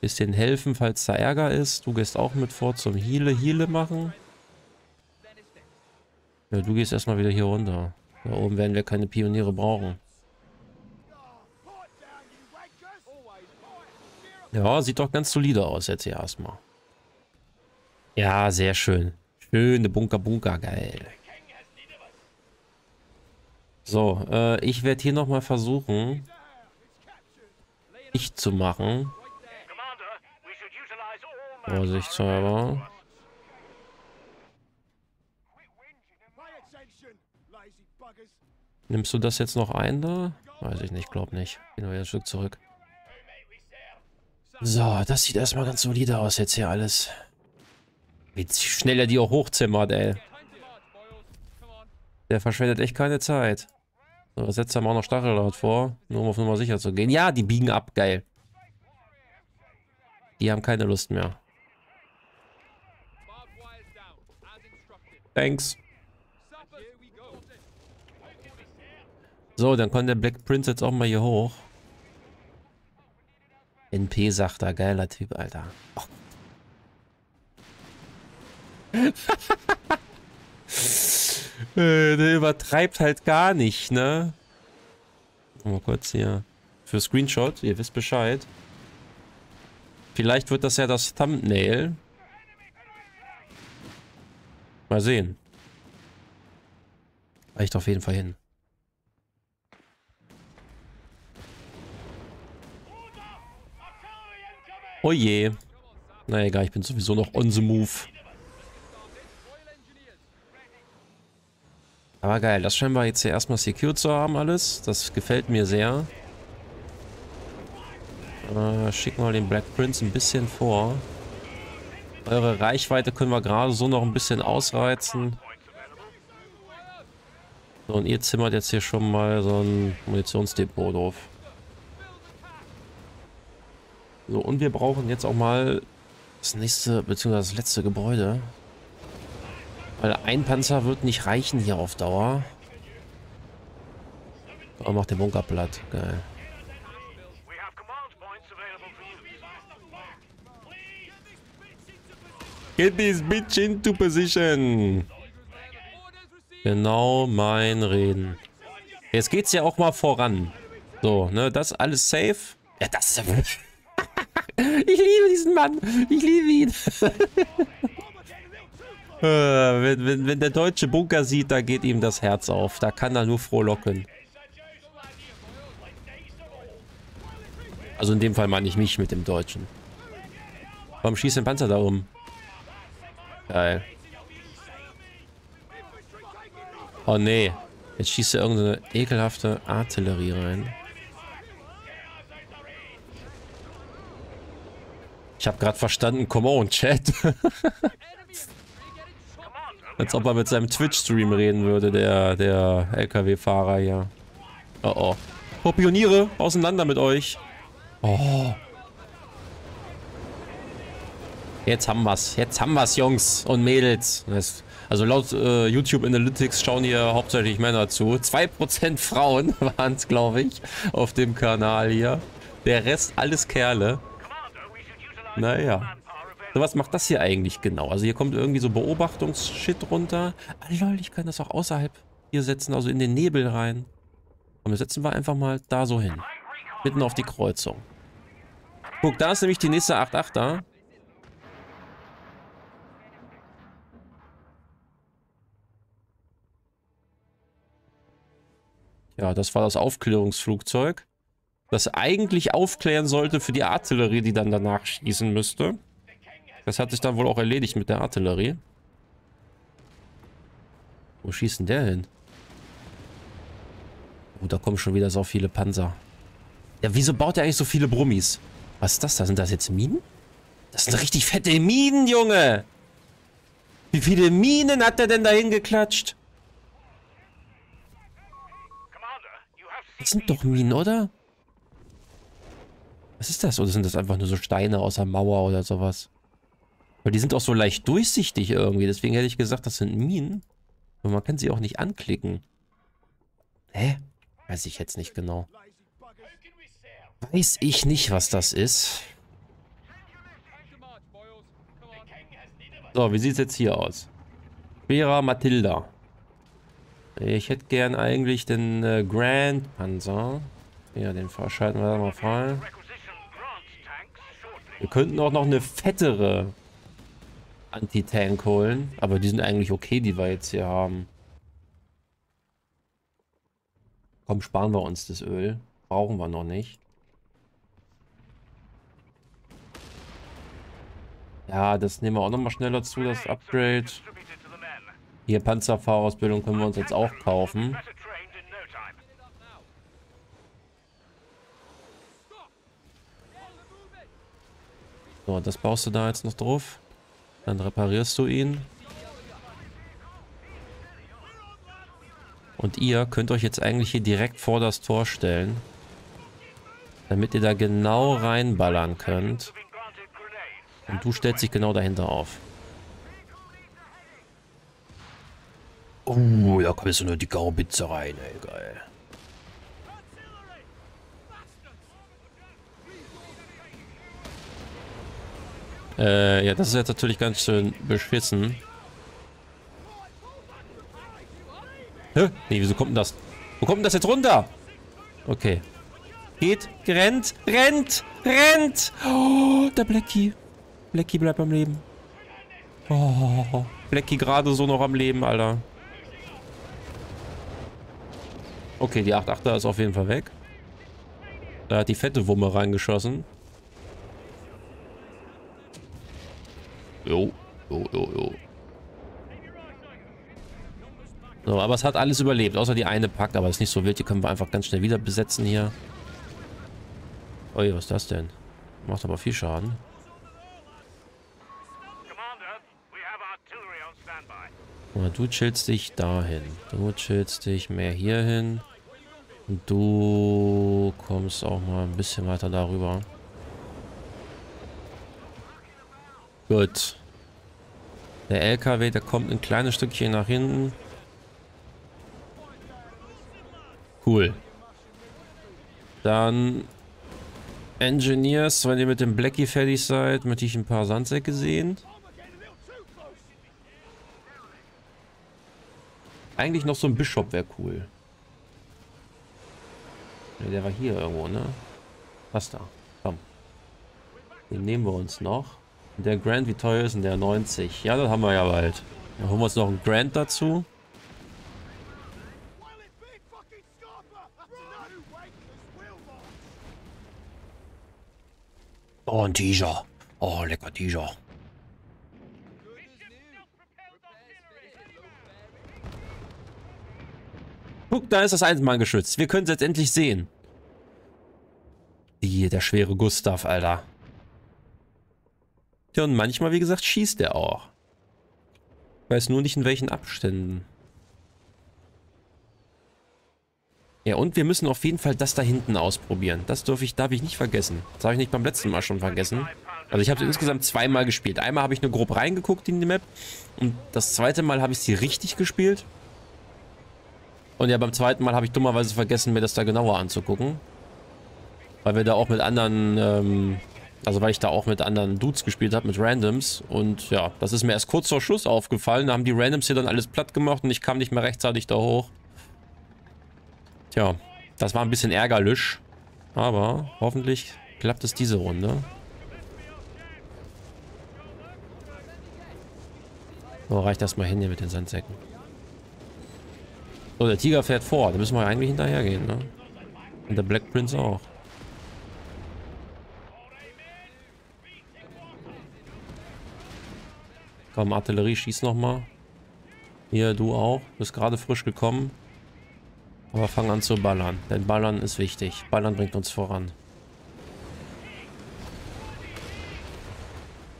Willst denen helfen, falls da Ärger ist. Du gehst auch mit vor zum Heale, Heale machen. Ja, du gehst erstmal wieder hier runter. Da oben werden wir keine Pioniere brauchen. Ja, sieht doch ganz solide aus jetzt hier erstmal. Ja, sehr schön. Schöne Bunker, Bunker, geil. So, äh, ich werde hier nochmal versuchen, dicht zu machen. Vorsichtshalber. Nimmst du das jetzt noch ein da? Weiß ich nicht, glaub nicht. Gehen wir jetzt ein Stück zurück. So, das sieht erstmal ganz solide aus jetzt hier alles. Wie schnell er die auch hochzimmert, ey. Der verschwendet echt keine Zeit. So, setzt er mal auch noch Stacheldraht vor, nur um auf Nummer sicher zu gehen. Ja, die biegen ab, geil. Die haben keine Lust mehr. Thanks. So, dann kommt der Black Prince jetzt auch mal hier hoch. N P sagt er, geiler Typ, Alter. Och. Der übertreibt halt gar nicht, ne? Mal kurz hier. Für Screenshot, ihr wisst Bescheid. Vielleicht wird das ja das Thumbnail. Mal sehen. Reicht auf jeden Fall hin. Oh je. Na egal, ich bin sowieso noch on the move. Aber geil, das scheinen wir jetzt hier erstmal secured zu haben alles. Das gefällt mir sehr. Äh, schick mal den Black Prince ein bisschen vor. Eure Reichweite können wir gerade so noch ein bisschen ausreizen. So, und ihr zimmert jetzt hier schon mal so ein Munitionsdepot drauf. So, und wir brauchen jetzt auch mal das nächste, beziehungsweise das letzte Gebäude. Weil ein Panzer wird nicht reichen hier auf Dauer. Oh, macht den Bunker platt. Geil. Get this bitch into position. Genau mein Reden. Jetzt geht's ja auch mal voran. So, ne, das alles safe. Ja, das ist ich liebe diesen Mann. Ich liebe ihn. wenn, wenn, wenn der deutsche Bunker sieht, da geht ihm das Herz auf. Da kann er nur frohlocken. Also in dem Fall meine ich mich mit dem Deutschen. Warum schießt den Panzer da um? Geil. Oh nee. Jetzt schießt er irgendeine ekelhafte Artillerie rein. Ich habe gerade verstanden, come on, Chat. Als ob er mit seinem Twitch-Stream reden würde, der, der L K W-Fahrer hier. Oh oh. Oh, Pioniere, auseinander mit euch. Oh. Jetzt haben wir's. Jetzt haben wir's, Jungs und Mädels. Das, also laut äh, YouTube Analytics schauen hier hauptsächlich Männer zu. zwei Prozent Frauen waren es, glaube ich, auf dem Kanal hier. Der Rest alles Kerle. Naja. So, was macht das hier eigentlich genau? Also hier kommt irgendwie so Beobachtungsshit runter. Ah lol, ich kann das auch außerhalb hier setzen, also in den Nebel rein. Und das setzen wir einfach mal da so hin. Mitten auf die Kreuzung. Guck, da ist nämlich die nächste acht achter. Ja, das war das Aufklärungsflugzeug, das eigentlich aufklären sollte für die Artillerie, die dann danach schießen müsste. Das hat sich dann wohl auch erledigt mit der Artillerie. Wo schießt denn der hin? Oh, da kommen schon wieder so viele Panzer. Ja, wieso baut der eigentlich so viele Brummis? Was ist das da? Sind das jetzt Minen? Das sind richtig fette Minen, Junge! Wie viele Minen hat der denn da hingeklatscht? Das sind doch Minen, oder? Was ist das? Oder sind das einfach nur so Steine aus der Mauer oder sowas? Weil die sind auch so leicht durchsichtig irgendwie. Deswegen hätte ich gesagt, das sind Minen. Aber man kann sie auch nicht anklicken. Hä? Weiß ich jetzt nicht genau. Weiß ich nicht, was das ist. So, wie sieht es jetzt hier aus? Vera Matilda. Ich hätte gern eigentlich den äh, Grand Panzer. Ja, den schalten wir da mal frei. Wir könnten auch noch eine fettere Anti-Tank holen. Aber die sind eigentlich okay, die wir jetzt hier haben. Komm, sparen wir uns das Öl. Brauchen wir noch nicht. Ja, das nehmen wir auch nochmal schneller zu, das Upgrade. Hier, Panzerfahrerausbildung können wir uns jetzt auch kaufen. So, das baust du da jetzt noch drauf. Dann reparierst du ihn. Und ihr könnt euch jetzt eigentlich hier direkt vor das Tor stellen. Damit ihr da genau reinballern könnt. Und du stellst dich genau dahinter auf. Oh, da kommt jetzt so eine dicke Haubitze rein, ey, geil. Äh, ja, das ist jetzt natürlich ganz schön beschissen. Hä? Nee, wieso kommt denn das? Wo kommt denn das jetzt runter? Okay. Geht, rennt, rennt, rennt! Oh, der Blackie. Blackie bleibt am Leben. Oh, Blackie gerade so noch am Leben, Alter. Okay, die acht achter ist auf jeden Fall weg. Da hat die fette Wumme reingeschossen. Jo, jo, jo, jo. So, aber es hat alles überlebt, außer die eine Pack, aber das ist nicht so wild. Die können wir einfach ganz schnell wieder besetzen hier. Ui, was ist das denn? Macht aber viel Schaden. So, du chillst dich dahin. Du chillst dich mehr hierhin. Und du kommst auch mal ein bisschen weiter darüber. Gut. Der L K W, der kommt ein kleines Stückchen nach hinten. Cool. Dann Engineers, wenn ihr mit dem Blackie fertig seid, möchte ich ein paar Sandsäcke sehen. Eigentlich noch so ein Bischof wäre cool. Ne, der war hier irgendwo, ne? Was da? Komm. Den nehmen wir uns noch. Der Grand, wie teuer ist denn der? neunzig. Ja, das haben wir ja bald. Dann holen wir uns noch einen Grand dazu. Oh, ein T-Shirt. Oh, lecker T-Shirt. Guck, da ist das Eisenbahngeschütz. Wir können es jetzt endlich sehen. Hier, der schwere Gustav, Alter. Ja, und manchmal, wie gesagt, schießt der auch. Ich weiß nur nicht, in welchen Abständen. Ja, und wir müssen auf jeden Fall das da hinten ausprobieren. Das darf ich, darf ich nicht vergessen. Das habe ich nicht beim letzten Mal schon vergessen. Also ich habe es insgesamt zweimal gespielt. Einmal habe ich nur grob reingeguckt in die Map. Und das zweite Mal habe ich sie richtig gespielt. Und ja, beim zweiten Mal habe ich dummerweise vergessen, mir das da genauer anzugucken. Weil wir da auch mit anderen, ähm, also weil ich da auch mit anderen Dudes gespielt habe, mit Randoms. Und ja, das ist mir erst kurz vor Schluss aufgefallen. Da haben die Randoms hier dann alles platt gemacht und ich kam nicht mehr rechtzeitig da hoch. Tja, das war ein bisschen ärgerlich. Aber hoffentlich klappt es diese Runde. So, reicht das mal hin hier mit den Sandsäcken. So, der Tiger fährt vor. Da müssen wir eigentlich hinterhergehen, ne? Und der Black Prince auch. Komm, Artillerie, schieß nochmal. Hier, du auch. Du bist gerade frisch gekommen. Aber fang an zu ballern, denn ballern ist wichtig. Ballern bringt uns voran.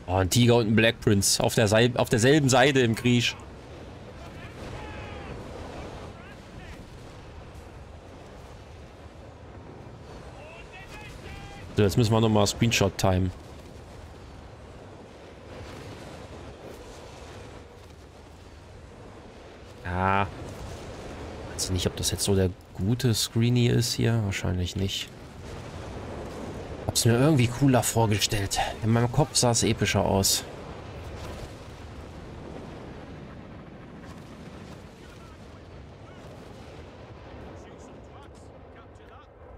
Oh, ein Tiger und ein Black Prince. Auf, der Seil auf derselben Seite im Krieg. So, jetzt müssen wir nochmal Screenshot timen. Ah. Ich weiß nicht, ob das jetzt so der gute Screenie ist hier. Wahrscheinlich nicht. Hab's mir irgendwie cooler vorgestellt. In meinem Kopf sah es epischer aus.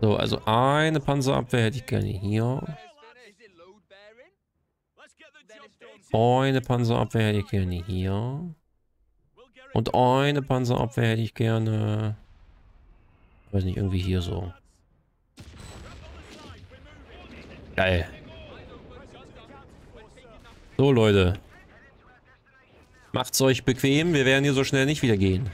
So, also eine Panzerabwehr hätte ich gerne hier. Eine Panzerabwehr hätte ich gerne hier. Und eine Panzerabwehr hätte ich gerne... Weiß nicht, irgendwie hier so. Geil. So, Leute. Macht's euch bequem. Wir werden hier so schnell nicht wieder gehen.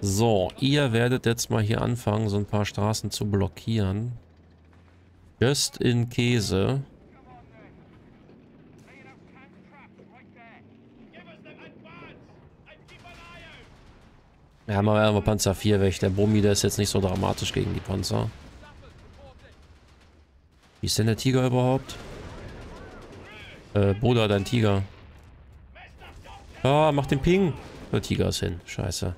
So, ihr werdet jetzt mal hier anfangen, so ein paar Straßen zu blockieren. Just in Käse. Wir haben aber Panzer vier weg. Der Brummi, der ist jetzt nicht so dramatisch gegen die Panzer. Wie ist denn der Tiger überhaupt? Äh, Bruder, dein Tiger. Ah, mach den Ping. Der Tiger ist hin. Scheiße.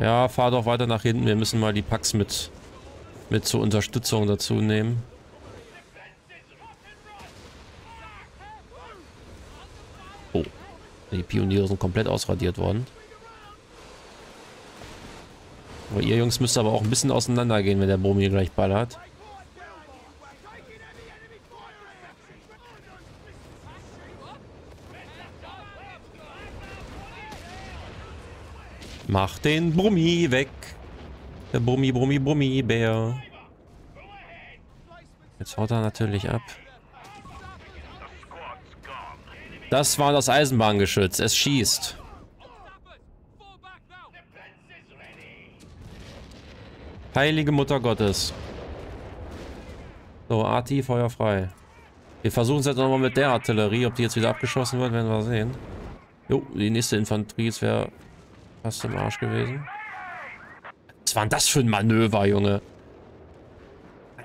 Ja, fahr doch weiter nach hinten. Wir müssen mal die Packs mit, mit zur Unterstützung dazu nehmen. Oh. Die Pioniere sind komplett ausradiert worden. Aber ihr Jungs müsst aber auch ein bisschen auseinander gehen, wenn der Boom hier gleich ballert. Mach den Brummi weg. Der Brummi, Brummi, Brummi, Bär. Jetzt haut er natürlich ab. Das war das Eisenbahngeschütz. Es schießt. Heilige Mutter Gottes. So, Arti, Feuer frei. Wir versuchen es jetzt nochmal mit der Artillerie. Ob die jetzt wieder abgeschossen wird, werden wir sehen. Jo, die nächste Infanterie, jetzt wäre fast im Arsch gewesen. Was war denn das für ein Manöver, Junge?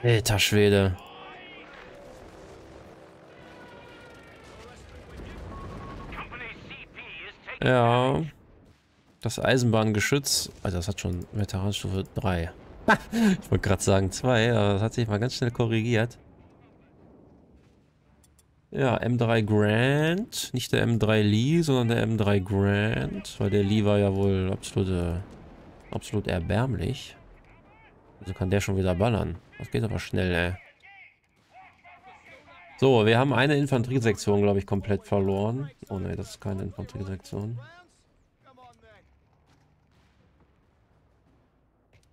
Alter Schwede. Ja. Das Eisenbahngeschütz. Also das hat schon Veteranenstufe drei. Ich wollte gerade sagen zwei, aber das hat sich mal ganz schnell korrigiert. Ja, M drei Grand. Nicht der M drei Lee, sondern der M drei Grand. Weil der Lee war ja wohl absolute, absolut erbärmlich. Also kann der schon wieder ballern. Das geht aber schnell, ey. So, wir haben eine Infanteriesektion, glaube ich, komplett verloren. Oh ne, das ist keine Infanteriesektion.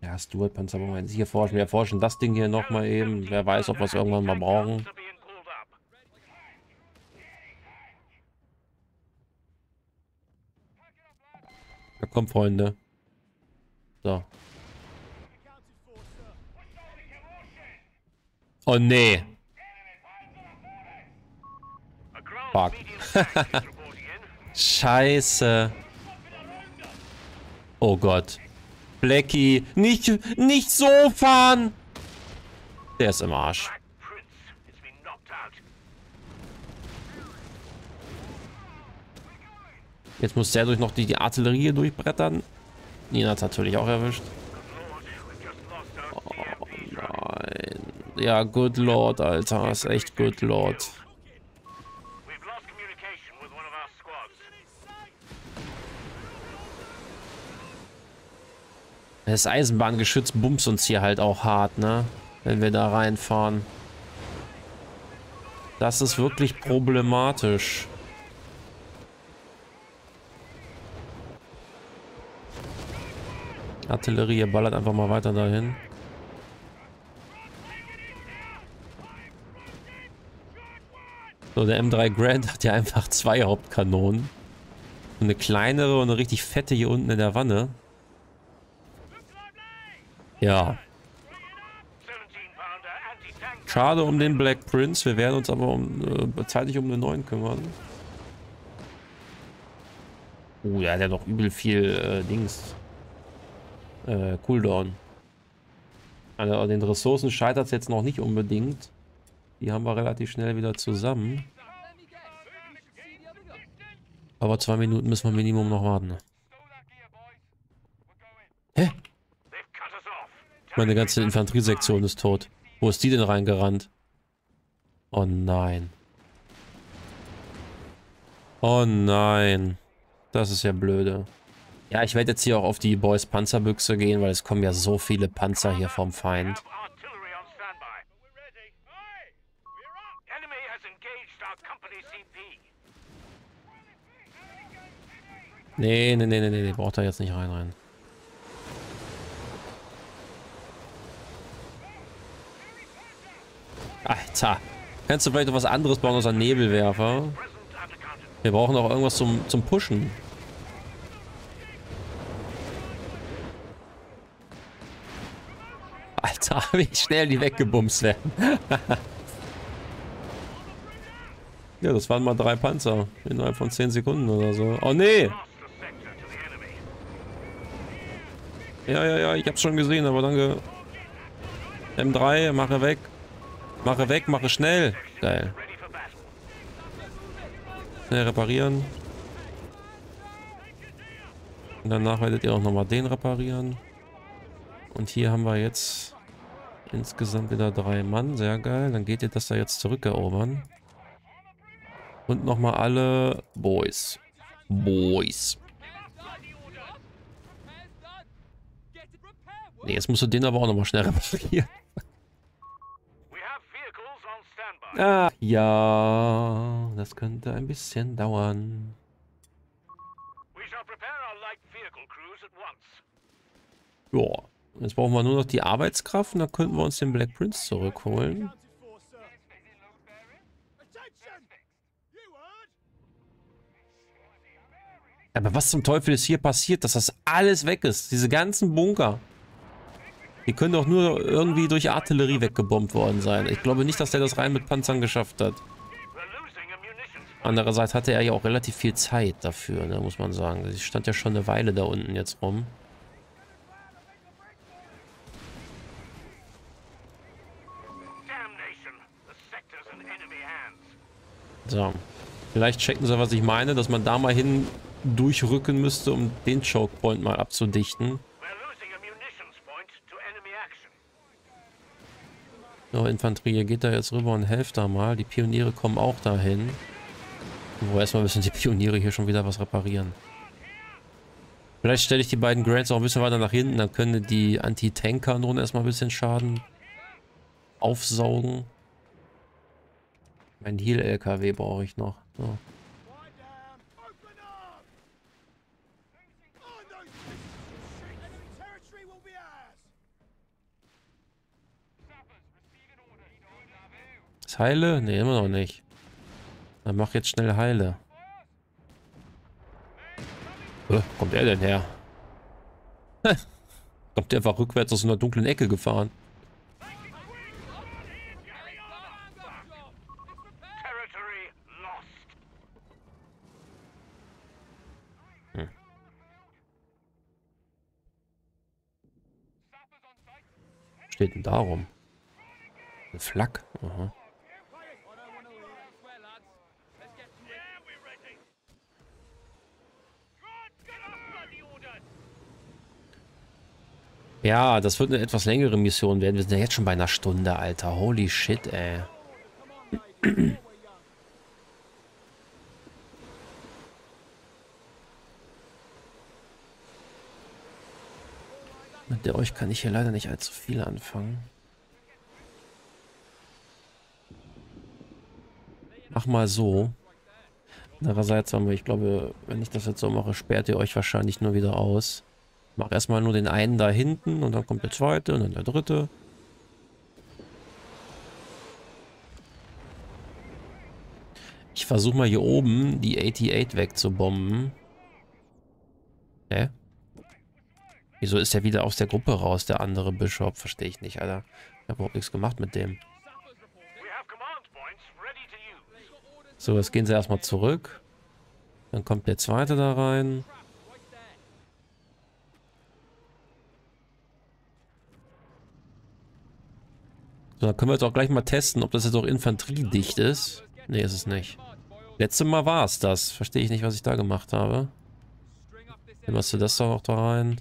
Ja, Stuart-Panzer wollen wir jetzt hier forschen. Wir forschen das Ding hier nochmal eben. Wer weiß, ob wir es irgendwann mal brauchen. Ja, komm, Freunde. So. Oh nee. Fuck. Scheiße. Oh Gott. Blackie, nicht, nicht so fahren! Der ist im Arsch. Jetzt muss der durch noch die, die Artillerie hier durchbrettern. Nina hat natürlich auch erwischt. Oh nein. Ja, good lord, Alter. Das ist echt good lord. Das Eisenbahngeschütz bumst uns hier halt auch hart, ne? Wenn wir da reinfahren. Das ist wirklich problematisch. Artillerie ballert einfach mal weiter dahin. So, der M drei Grand hat ja einfach zwei Hauptkanonen. Und eine kleinere und eine richtig fette hier unten in der Wanne. Ja. Schade um den Black Prince. Wir werden uns aber um, äh, zeitlich um den neuen kümmern. Oh, der hat ja doch übel viel äh, Dings. Äh, Cooldown. An also, den Ressourcen scheitert es jetzt noch nicht unbedingt. Die haben wir relativ schnell wieder zusammen. Aber zwei Minuten müssen wir Minimum noch warten. Hä? Meine ganze Infanteriesektion ist tot. Wo ist die denn reingerannt? Oh nein. Oh nein. Das ist ja blöde. Ja, ich werde jetzt hier auch auf die Boys Panzerbüchse gehen, weil es kommen ja so viele Panzer hier vom Feind. Nee, nee, nee, nee, nee, braucht da jetzt nicht rein, rein. Alter, kannst du vielleicht noch was anderes bauen außer Nebelwerfer? Wir brauchen auch irgendwas zum, zum Pushen. Alter, wie schnell die weggebumst werden. Ja, das waren mal drei Panzer. Innerhalb von zehn Sekunden oder so. Oh nee! Ja, ja, ja, ich hab's schon gesehen, aber danke. M drei, mache weg. Mache weg, mache schnell. Geil. Schnell reparieren. Und danach werdet ihr auch nochmal den reparieren. Und hier haben wir jetzt insgesamt wieder drei Mann. Sehr geil. Dann geht ihr das da jetzt zurückerobern. Und nochmal alle Boys. Boys. Nee, jetzt musst du den aber auch nochmal schnell reparieren. Ah, ja, das könnte ein bisschen dauern. Ja, jetzt brauchen wir nur noch die Arbeitskraft und dann könnten wir uns den Black Prince zurückholen. Aber was zum Teufel ist hier passiert, dass das alles weg ist? Diese ganzen Bunker. Die können doch nur irgendwie durch Artillerie weggebombt worden sein. Ich glaube nicht, dass der das rein mit Panzern geschafft hat. Andererseits hatte er ja auch relativ viel Zeit dafür, ne, muss man sagen. Sie stand ja schon eine Weile da unten jetzt rum. So. Vielleicht checken sie, was ich meine, dass man da mal hin durchrücken müsste, um den Chokepoint mal abzudichten. So, Infanterie, ihr geht da jetzt rüber und helft da mal. Die Pioniere kommen auch dahin. Wo erstmal müssen die Pioniere hier schon wieder was reparieren. Vielleicht stelle ich die beiden Grants auch ein bisschen weiter nach hinten. Dann können die Anti-Tank-Kanonen erstmal ein bisschen Schaden aufsaugen. Mein Heal-L K W brauche ich noch. So. Ist Heile? Ne, immer noch nicht. Dann mach jetzt schnell Heile. Wo kommt er denn her? Kommt der einfach rückwärts aus einer dunklen Ecke gefahren. Steht denn darum? Eine Flak? Aha. Ja, das wird eine etwas längere Mission werden. Wir sind ja jetzt schon bei einer Stunde, Alter. Holy shit, ey. Mit der euch kann ich hier leider nicht allzu viel anfangen. Mach mal so. Andererseits haben wir, ich glaube, wenn ich das jetzt so mache, sperrt ihr euch wahrscheinlich nur wieder aus. Mach erstmal nur den einen da hinten und dann kommt der zweite und dann der dritte. Ich versuche mal hier oben die achtundachtzig wegzubomben. Hä? Wieso ist der wieder aus der Gruppe raus, der andere Bischof? Verstehe ich nicht, Alter. Ich habe überhaupt nichts gemacht mit dem. So, jetzt gehen sie erstmal zurück. Dann kommt der zweite da rein. So, dann können wir jetzt auch gleich mal testen, ob das jetzt auch infanteriedicht ist. Nee, ist es nicht. Letztes Mal war es das. Verstehe ich nicht, was ich da gemacht habe. Dann machst du das doch auch da rein.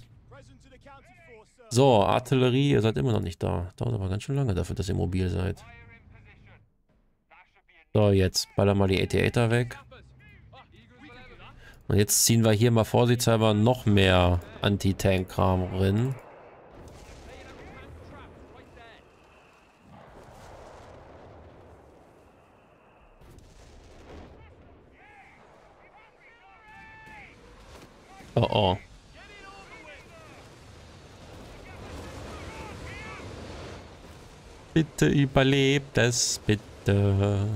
So, Artillerie, ihr seid immer noch nicht da. Dauert aber ganz schön lange dafür, dass ihr mobil seid. So, jetzt baller mal die achtundachtzig weg. Und jetzt ziehen wir hier mal vorsichtshalber noch mehr Anti-Tank-Kram rein. Oh oh. Bitte überlebt es, bitte.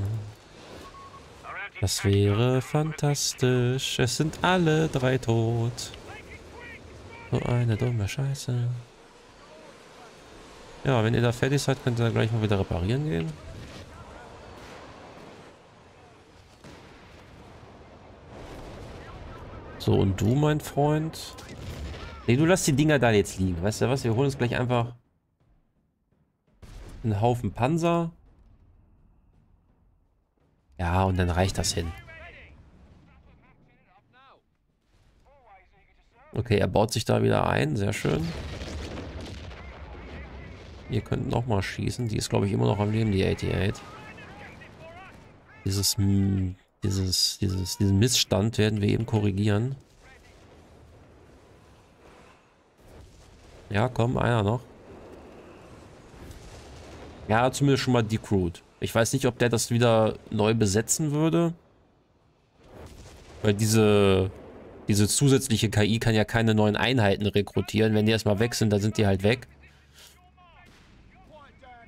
Das wäre fantastisch. Es sind alle drei tot. So eine dumme Scheiße. Ja, wenn ihr da fertig seid, könnt ihr da gleich mal wieder reparieren gehen. So, und du, mein Freund? Nee, du lass die Dinger da jetzt liegen. Weißt du was? Wir holen uns gleich einfach einen Haufen Panzer. Ja, und dann reicht das hin. Okay, er baut sich da wieder ein. Sehr schön. Ihr könnt nochmal schießen. Die ist, glaube ich, immer noch am Leben, die achtundachtzig. Dieses... Mh, Dieses, dieses, diesen Missstand werden wir eben korrigieren. Ja, komm, einer noch. Ja, zumindest schon mal decrewed. Ich weiß nicht, ob der das wieder neu besetzen würde. Weil diese, diese zusätzliche K I kann ja keine neuen Einheiten rekrutieren. Wenn die erstmal weg sind, dann sind die halt weg.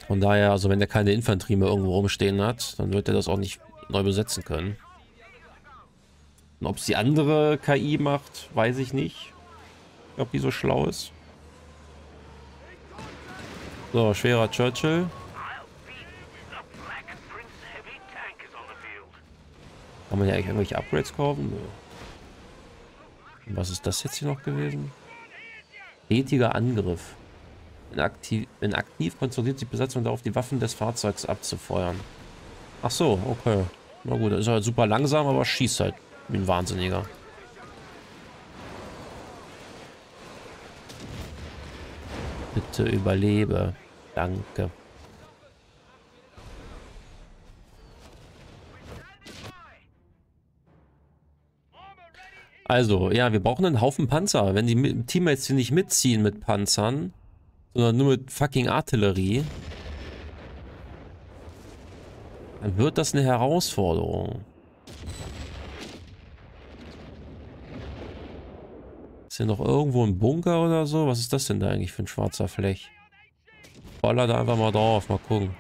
Von daher, also wenn der keine Infanterie mehr irgendwo rumstehen hat, dann wird er das auch nicht neu besetzen können. Und ob es die andere K I macht, weiß ich nicht. Ob die so schlau ist. So, schwerer Churchill. Kann man ja eigentlich irgendwelche Upgrades kaufen? Und was ist das jetzt hier noch gewesen? Stetiger Angriff. In aktiv, in aktiv konzentriert sich die Besatzung darauf, die Waffen des Fahrzeugs abzufeuern. Ach so, okay. Na gut, ist halt super langsam, aber schießt halt wie ein Wahnsinniger. Bitte überlebe. Danke. Also, ja, wir brauchen einen Haufen Panzer. Wenn die Teammates hier nicht mitziehen mit Panzern, sondern nur mit fucking Artillerie, dann wird das eine Herausforderung. Ist hier noch irgendwo ein Bunker oder so? Was ist das denn da eigentlich für ein schwarzer Fleck? Baller da einfach mal drauf, mal gucken.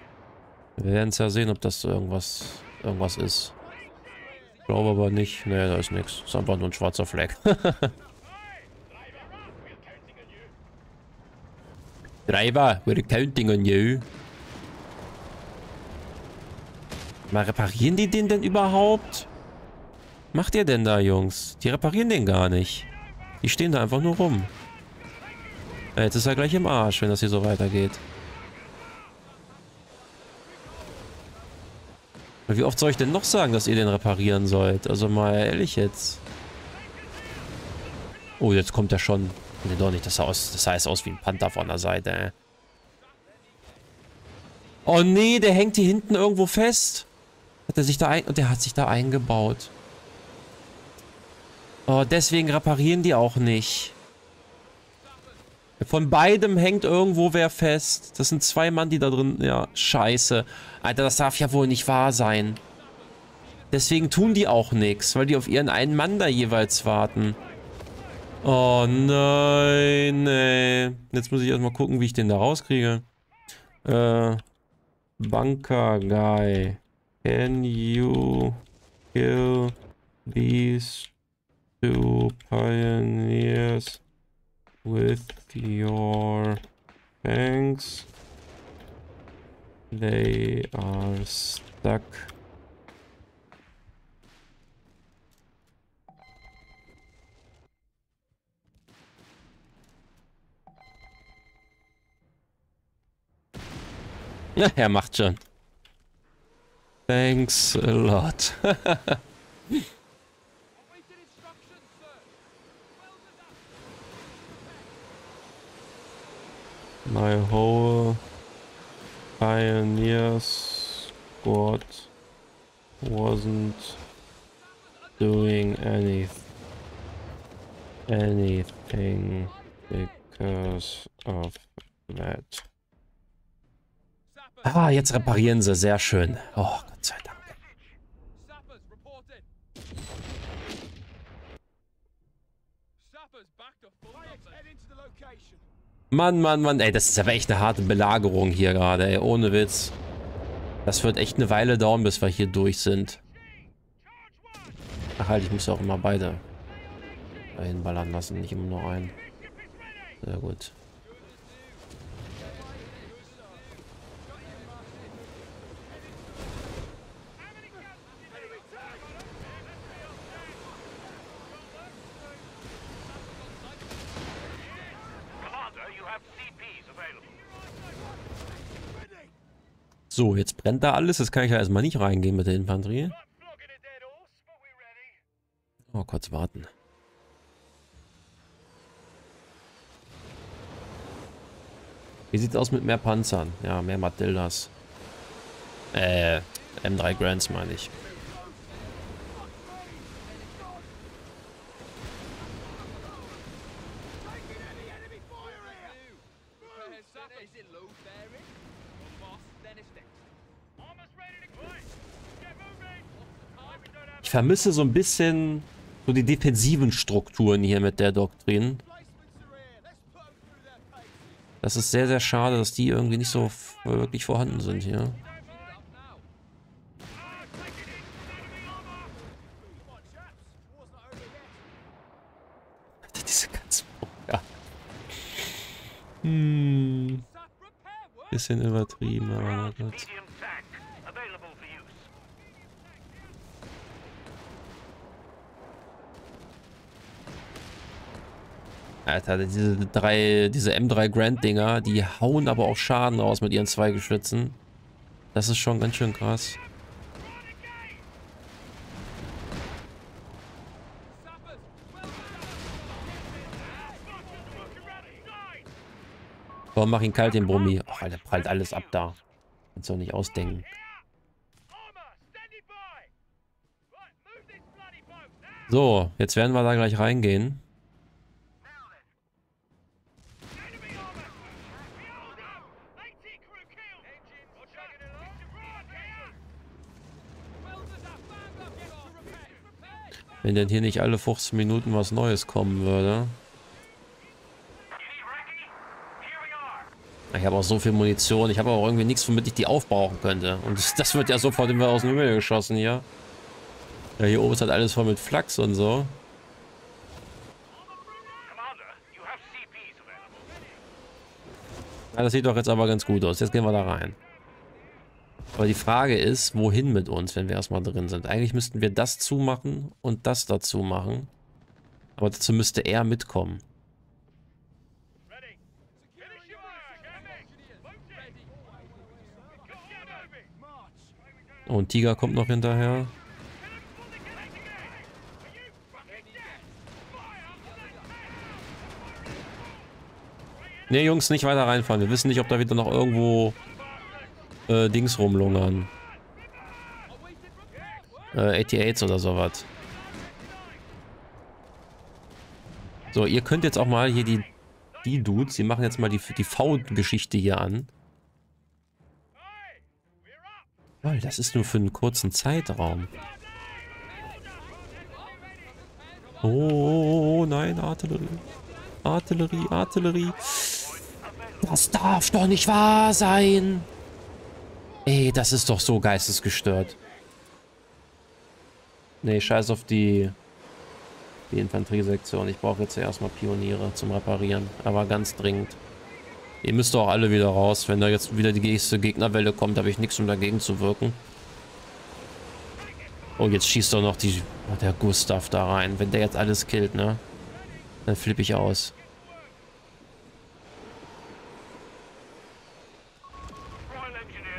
Wir werden es ja sehen, ob das irgendwas, irgendwas ist. Ich glaube aber nicht. Ne, da ist nichts. Ist einfach nur ein schwarzer Fleck. Driver, we're counting on you. Mal reparieren die den denn überhaupt? Macht ihr denn da, Jungs? Die reparieren den gar nicht. Die stehen da einfach nur rum. Ja, jetzt ist er gleich im Arsch, wenn das hier so weitergeht. Wie oft soll ich denn noch sagen, dass ihr den reparieren sollt? Also mal ehrlich jetzt. Oh, jetzt kommt er schon. Nee, doch nicht. Das sah, aus, das sah aus wie ein Panther von der Seite. Oh nee, der hängt hier hinten irgendwo fest. Hat er sich da ein... Und der hat sich da eingebaut. Oh, deswegen reparieren die auch nicht. Von beidem hängt irgendwo wer fest. Das sind zwei Mann, die da drin... Ja, scheiße. Alter, das darf ja wohl nicht wahr sein. Deswegen tun die auch nichts, weil die auf ihren einen Mann da jeweils warten. Oh nein, nee. Jetzt muss ich erstmal gucken, wie ich den da rauskriege. Äh, Bunker Guy. Can you kill these two pioneers with your tanks? They are stuck. Na, er macht schon. Thanks a lot. My whole Pioneer Squad wasn't doing any anything because of that. Ah, jetzt reparieren sie. Sehr schön. Oh, Gott sei Dank. Mann, Mann, Mann. Ey, das ist aber echt eine harte Belagerung hier gerade, ey. Ohne Witz. Das wird echt eine Weile dauern, bis wir hier durch sind. Ach halt, ich muss ja auch immer beide dahin ballern lassen. Nicht immer nur einen. Sehr gut. So, jetzt brennt da alles. Jetzt kann ich ja erstmal nicht reingehen mit der Infanterie. Oh, kurz warten. Wie sieht's aus mit mehr Panzern? Ja, mehr Matildas. Äh, M drei Grands meine ich. Ich vermisse so ein bisschen so die defensiven Strukturen hier mit der Doktrin. Das ist sehr, sehr schade, dass die irgendwie nicht so wirklich vorhanden sind hier. Diese ganzen Bunker. Hm. Bisschen übertrieben, aber na gut. Alter, diese drei, diese M drei Grand Dinger, die hauen aber auch Schaden raus mit ihren zwei Geschützen. Das ist schon ganz schön krass. Warum mach ihn kalt, den Brummi? Oh, Alter, prallt alles ab da. Kannst du auch nicht ausdenken. So, jetzt werden wir da gleich reingehen. Wenn denn hier nicht alle fünfzehn Minuten was Neues kommen würde. Ich habe auch so viel Munition. Ich habe auch irgendwie nichts, womit ich die aufbrauchen könnte. Und das, das wird ja sofort immer aus dem Himmel geschossen hier. Ja, hier oben ist halt alles voll mit Flachs und so. Ja, das sieht doch jetzt aber ganz gut aus. Jetzt gehen wir da rein. Aber die Frage ist, wohin mit uns, wenn wir erstmal drin sind? Eigentlich müssten wir das zumachen und das dazu machen. Aber dazu müsste er mitkommen. Oh, und Tiger kommt noch hinterher. Ne, Jungs, nicht weiter reinfahren. Wir wissen nicht, ob da wieder noch irgendwo äh, Dings rumlungern. Äh, acht acht oder sowas. So, ihr könnt jetzt auch mal hier die, die Dudes, die machen jetzt mal die, die V-Geschichte hier an. Weil das ist nur für einen kurzen Zeitraum. Oh, oh, oh nein, Artillerie. Artillerie, Artillerie. Das darf doch nicht wahr sein. Ey, das ist doch so geistesgestört. Nee, scheiß auf die, die Infanteriesektion. Ich brauche jetzt erstmal Pioniere zum Reparieren. Aber ganz dringend. Ihr müsst doch alle wieder raus. Wenn da jetzt wieder die nächste Gegnerwelle kommt, habe ich nichts, um dagegen zu wirken. Oh, jetzt schießt doch noch die, oh, der Gustav da rein. Wenn der jetzt alles killt, ne? Dann flippe ich aus.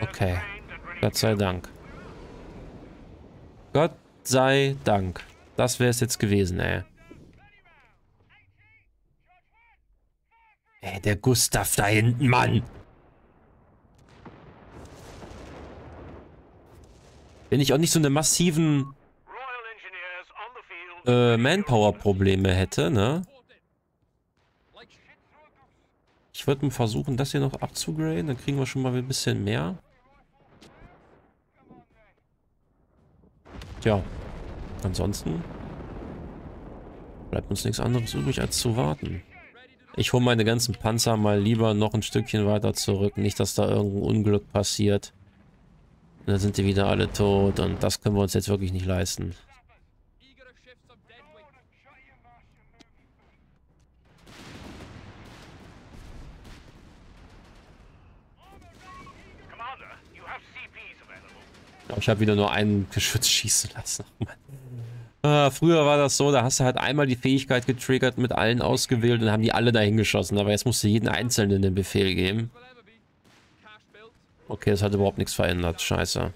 Okay. Gott sei Dank. Gott sei Dank. Das wäre es jetzt gewesen, ey. Ey, der Gustav da hinten, Mann. Wenn ich auch nicht so eine massiven äh, Manpower-Probleme hätte, ne? Ich würde mal versuchen, das hier noch abzugraden. Dann kriegen wir schon mal ein bisschen mehr. Tja. Ansonsten bleibt uns nichts anderes übrig, als zu warten. Ich hole meine ganzen Panzer mal lieber noch ein Stückchen weiter zurück. Nicht, dass da irgendein Unglück passiert. Und dann sind die wieder alle tot. Und das können wir uns jetzt wirklich nicht leisten. Ich habe wieder nur einen Geschütz schießen lassen. Ah, früher war das so, da hast du halt einmal die Fähigkeit getriggert, mit allen ausgewählt und haben die alle dahin geschossen. Aber jetzt musst du jeden Einzelnen den Befehl geben. Okay, das hat überhaupt nichts verändert. Scheiße.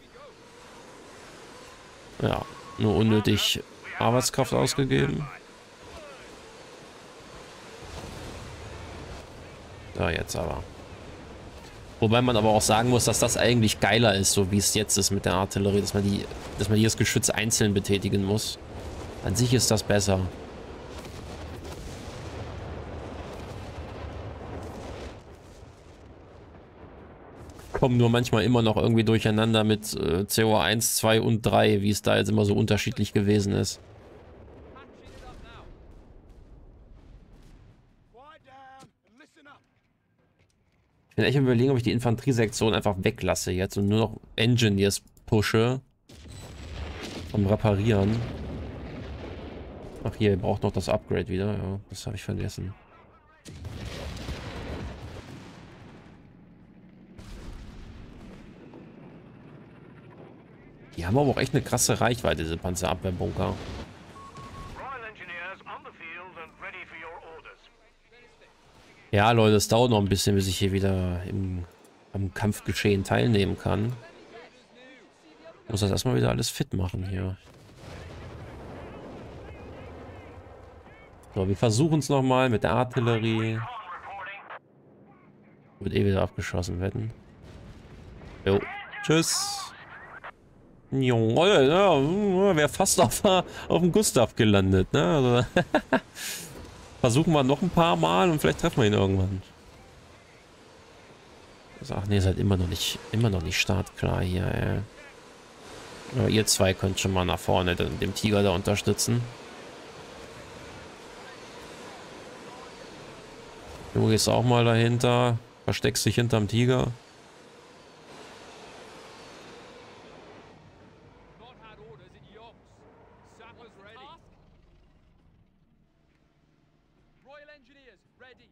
Ja, nur unnötig Arbeitskraft ausgegeben. Da jetzt aber. Wobei man aber auch sagen muss, dass das eigentlich geiler ist, so wie es jetzt ist mit der Artillerie, dass man die, dass man jedes Geschütz einzeln betätigen muss. An sich ist das besser. Kommen nur manchmal immer noch irgendwie durcheinander mit äh, C O eins, zwei und drei, wie es da jetzt immer so unterschiedlich gewesen ist. Ich bin echt am Überlegen, ob ich die Infanteriesektion einfach weglasse jetzt und nur noch Engineers pushe. Um reparieren. Ach hier, ihr braucht noch das Upgrade wieder. Ja, das habe ich vergessen. Die haben aber auch echt eine krasse Reichweite, diese Panzerabwehrbunker. Ja, Leute, es dauert noch ein bisschen, bis ich hier wieder im, am Kampfgeschehen teilnehmen kann. Ich muss das erstmal wieder alles fit machen hier. So, wir versuchen es nochmal mit der Artillerie. Wird eh wieder abgeschossen werden. Jo. Tschüss. Junge, ja, wäre fast auf, auf dem Gustav gelandet, ne? Also versuchen wir noch ein paar Mal und vielleicht treffen wir ihn irgendwann. Also, ach ne, seid immer noch nicht, immer noch nicht startklar hier, ey. Aber ihr zwei könnt schon mal nach vorne den, dem Tiger da unterstützen. Du gehst auch mal dahinter, versteckst dich hinterm Tiger.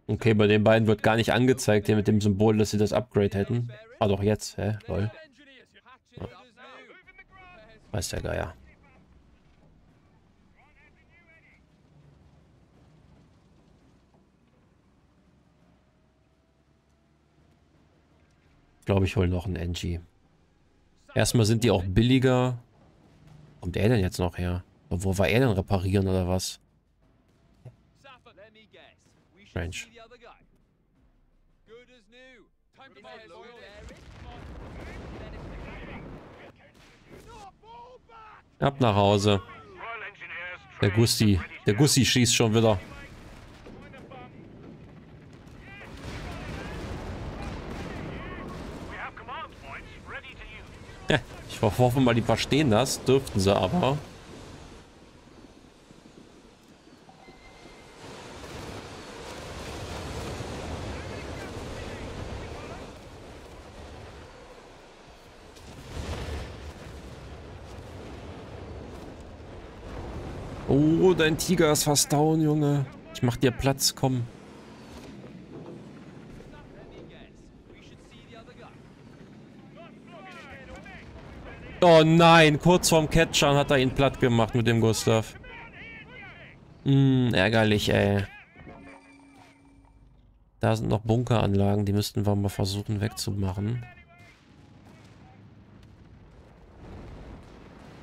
Okay, bei den beiden wird gar nicht angezeigt hier mit dem Symbol, dass sie das Upgrade hätten. Ah doch, jetzt, hä? Lol. Ja. Weiß der Geier. Ich glaube, ich hole noch einen Engie. Erstmal sind die auch billiger. Wo kommt er denn jetzt noch her? Wo war er denn reparieren oder was? Strange. Ab nach Hause. Der Gusti. Der Gusti schießt schon wieder. Ich hoffe mal, die verstehen das. Dürften sie aber. Oh, dein Tiger ist fast down, Junge. Ich mach dir Platz, komm. Oh nein, kurz vorm Catchern hat er ihn platt gemacht mit dem Gustav. Hm, ärgerlich, ey. Da sind noch Bunkeranlagen, die müssten wir mal versuchen wegzumachen.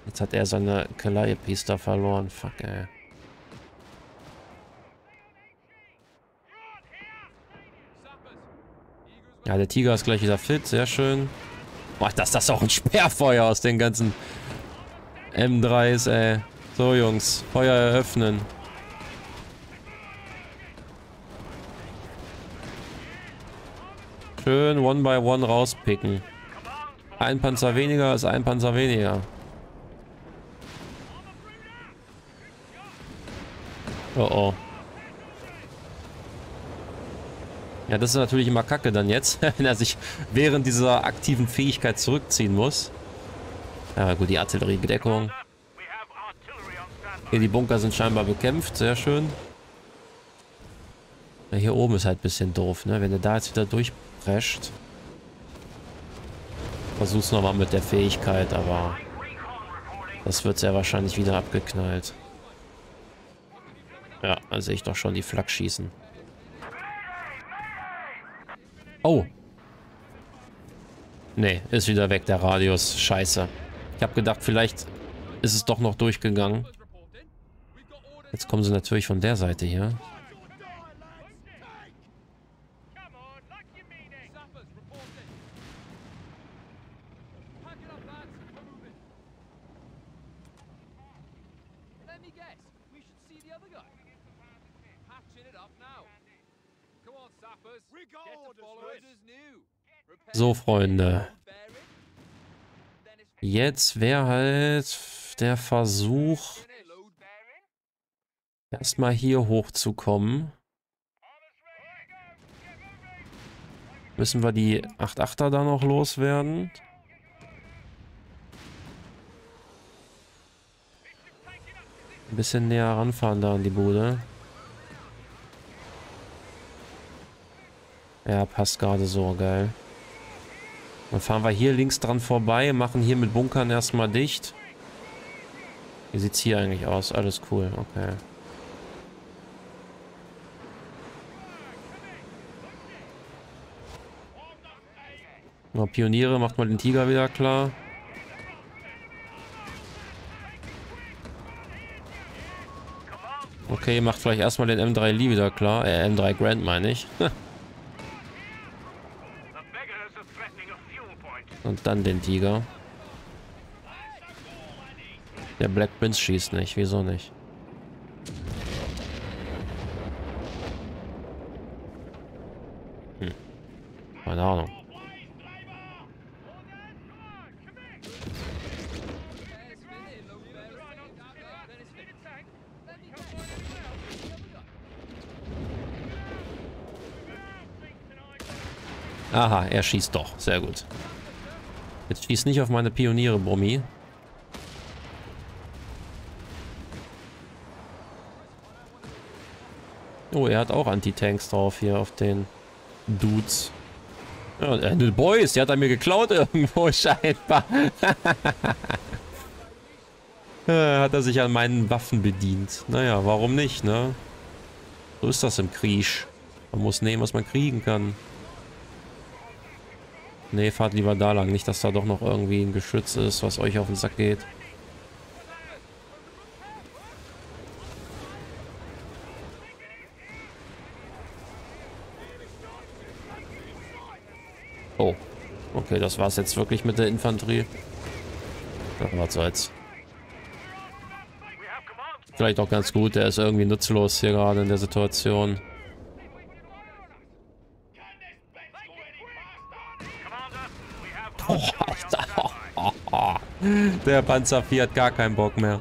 Jetzt hat er seine Calliope da verloren, fuck, ey. Ja, der Tiger ist gleich wieder fit, sehr schön. Boah, dass das auch ein Sperrfeuer aus den ganzen M dreis, ey. So, Jungs. Feuer eröffnen. Schön one by one rauspicken. Ein Panzer weniger ist ein Panzer weniger. Oh oh. Ja, das ist natürlich immer kacke dann jetzt, wenn er sich während dieser aktiven Fähigkeit zurückziehen muss. Ja gut, die Artilleriedeckung. Hier die Bunker sind scheinbar bekämpft, sehr schön. Ja, hier oben ist halt ein bisschen doof, ne? Wenn er da jetzt wieder durchprescht. Versuch's nochmal mit der Fähigkeit, aber das wird sehr wahrscheinlich wieder abgeknallt. Ja, da sehe ich doch schon die Flak schießen. Oh. Nee, ist wieder weg, der Radius. Scheiße. Ich habe gedacht, vielleicht ist es doch noch durchgegangen. Jetzt kommen sie natürlich von der Seite hier. So, Freunde. Jetzt wäre halt der Versuch, erstmal hier hochzukommen. Müssen wir die acht achter da noch loswerden? Ein bisschen näher ranfahren da an die Bude. Ja, passt gerade so, geil. Dann fahren wir hier links dran vorbei, machen hier mit Bunkern erstmal dicht. Wie sieht es hier eigentlich aus? Alles cool, okay. Na, Pioniere, macht mal den Tiger wieder klar. Okay, macht vielleicht erstmal den M drei Lee wieder klar. Äh, M drei Grand meine ich. Und dann den Tiger. Der Black Prince schießt nicht, wieso nicht? Hm. Keine Ahnung. Aha, er schießt doch. Sehr gut. Jetzt schießt nicht auf meine Pioniere, Brummi. Oh, er hat auch Anti-Tanks drauf hier auf den Dudes. Ja, den Boys, der hat er mir geklaut irgendwo scheinbar. Hat er sich an meinen Waffen bedient. Naja, warum nicht, ne? So ist das im Krieg. Man muss nehmen, was man kriegen kann. Ne, fahrt lieber da lang. Nicht, dass da doch noch irgendwie ein Geschütz ist, was euch auf den Sack geht. Oh. Okay, das war's jetzt wirklich mit der Infanterie. Ach, was soll's. Vielleicht auch ganz gut. Der ist irgendwie nutzlos hier gerade in der Situation. Oh, Alter. Oh, oh, oh. Der Panzer vier hat gar keinen Bock mehr.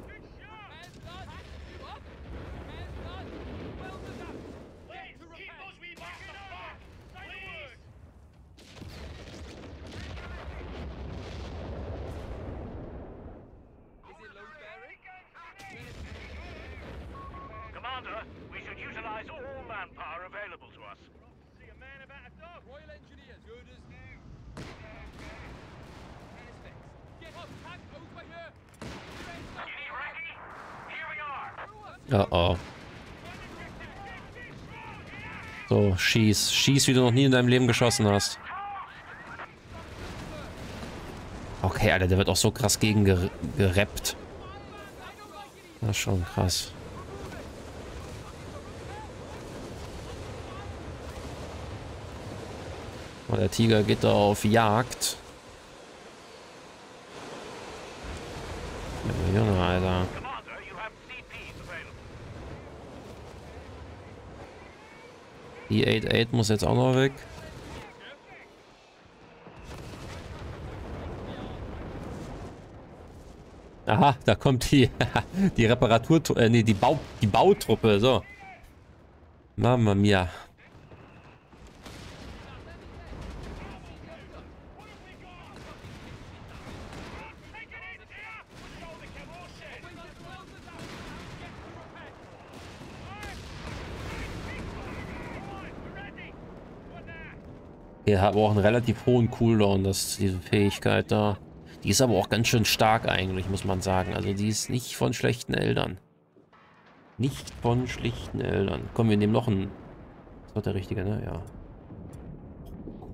Uh-oh. So, schieß. Schieß, wie du noch nie in deinem Leben geschossen hast. Okay, Alter, der wird auch so krass gegen ger gerappt. Das ist schon krass. Oh, der Tiger geht da auf Jagd. Ja, Junge, Alter. Die acht acht muss jetzt auch noch weg. Aha, da kommt die die Reparatur äh, nee, die Bau die Bautruppe, so. Mamma mia. Hier hat auch einen relativ hohen Cooldown, das, diese Fähigkeit da. Die ist aber auch ganz schön stark eigentlich, muss man sagen. Also die ist nicht von schlechten Eltern. Nicht von schlechten Eltern. Komm, wir nehmen noch einen. Das war der richtige, ne? Ja.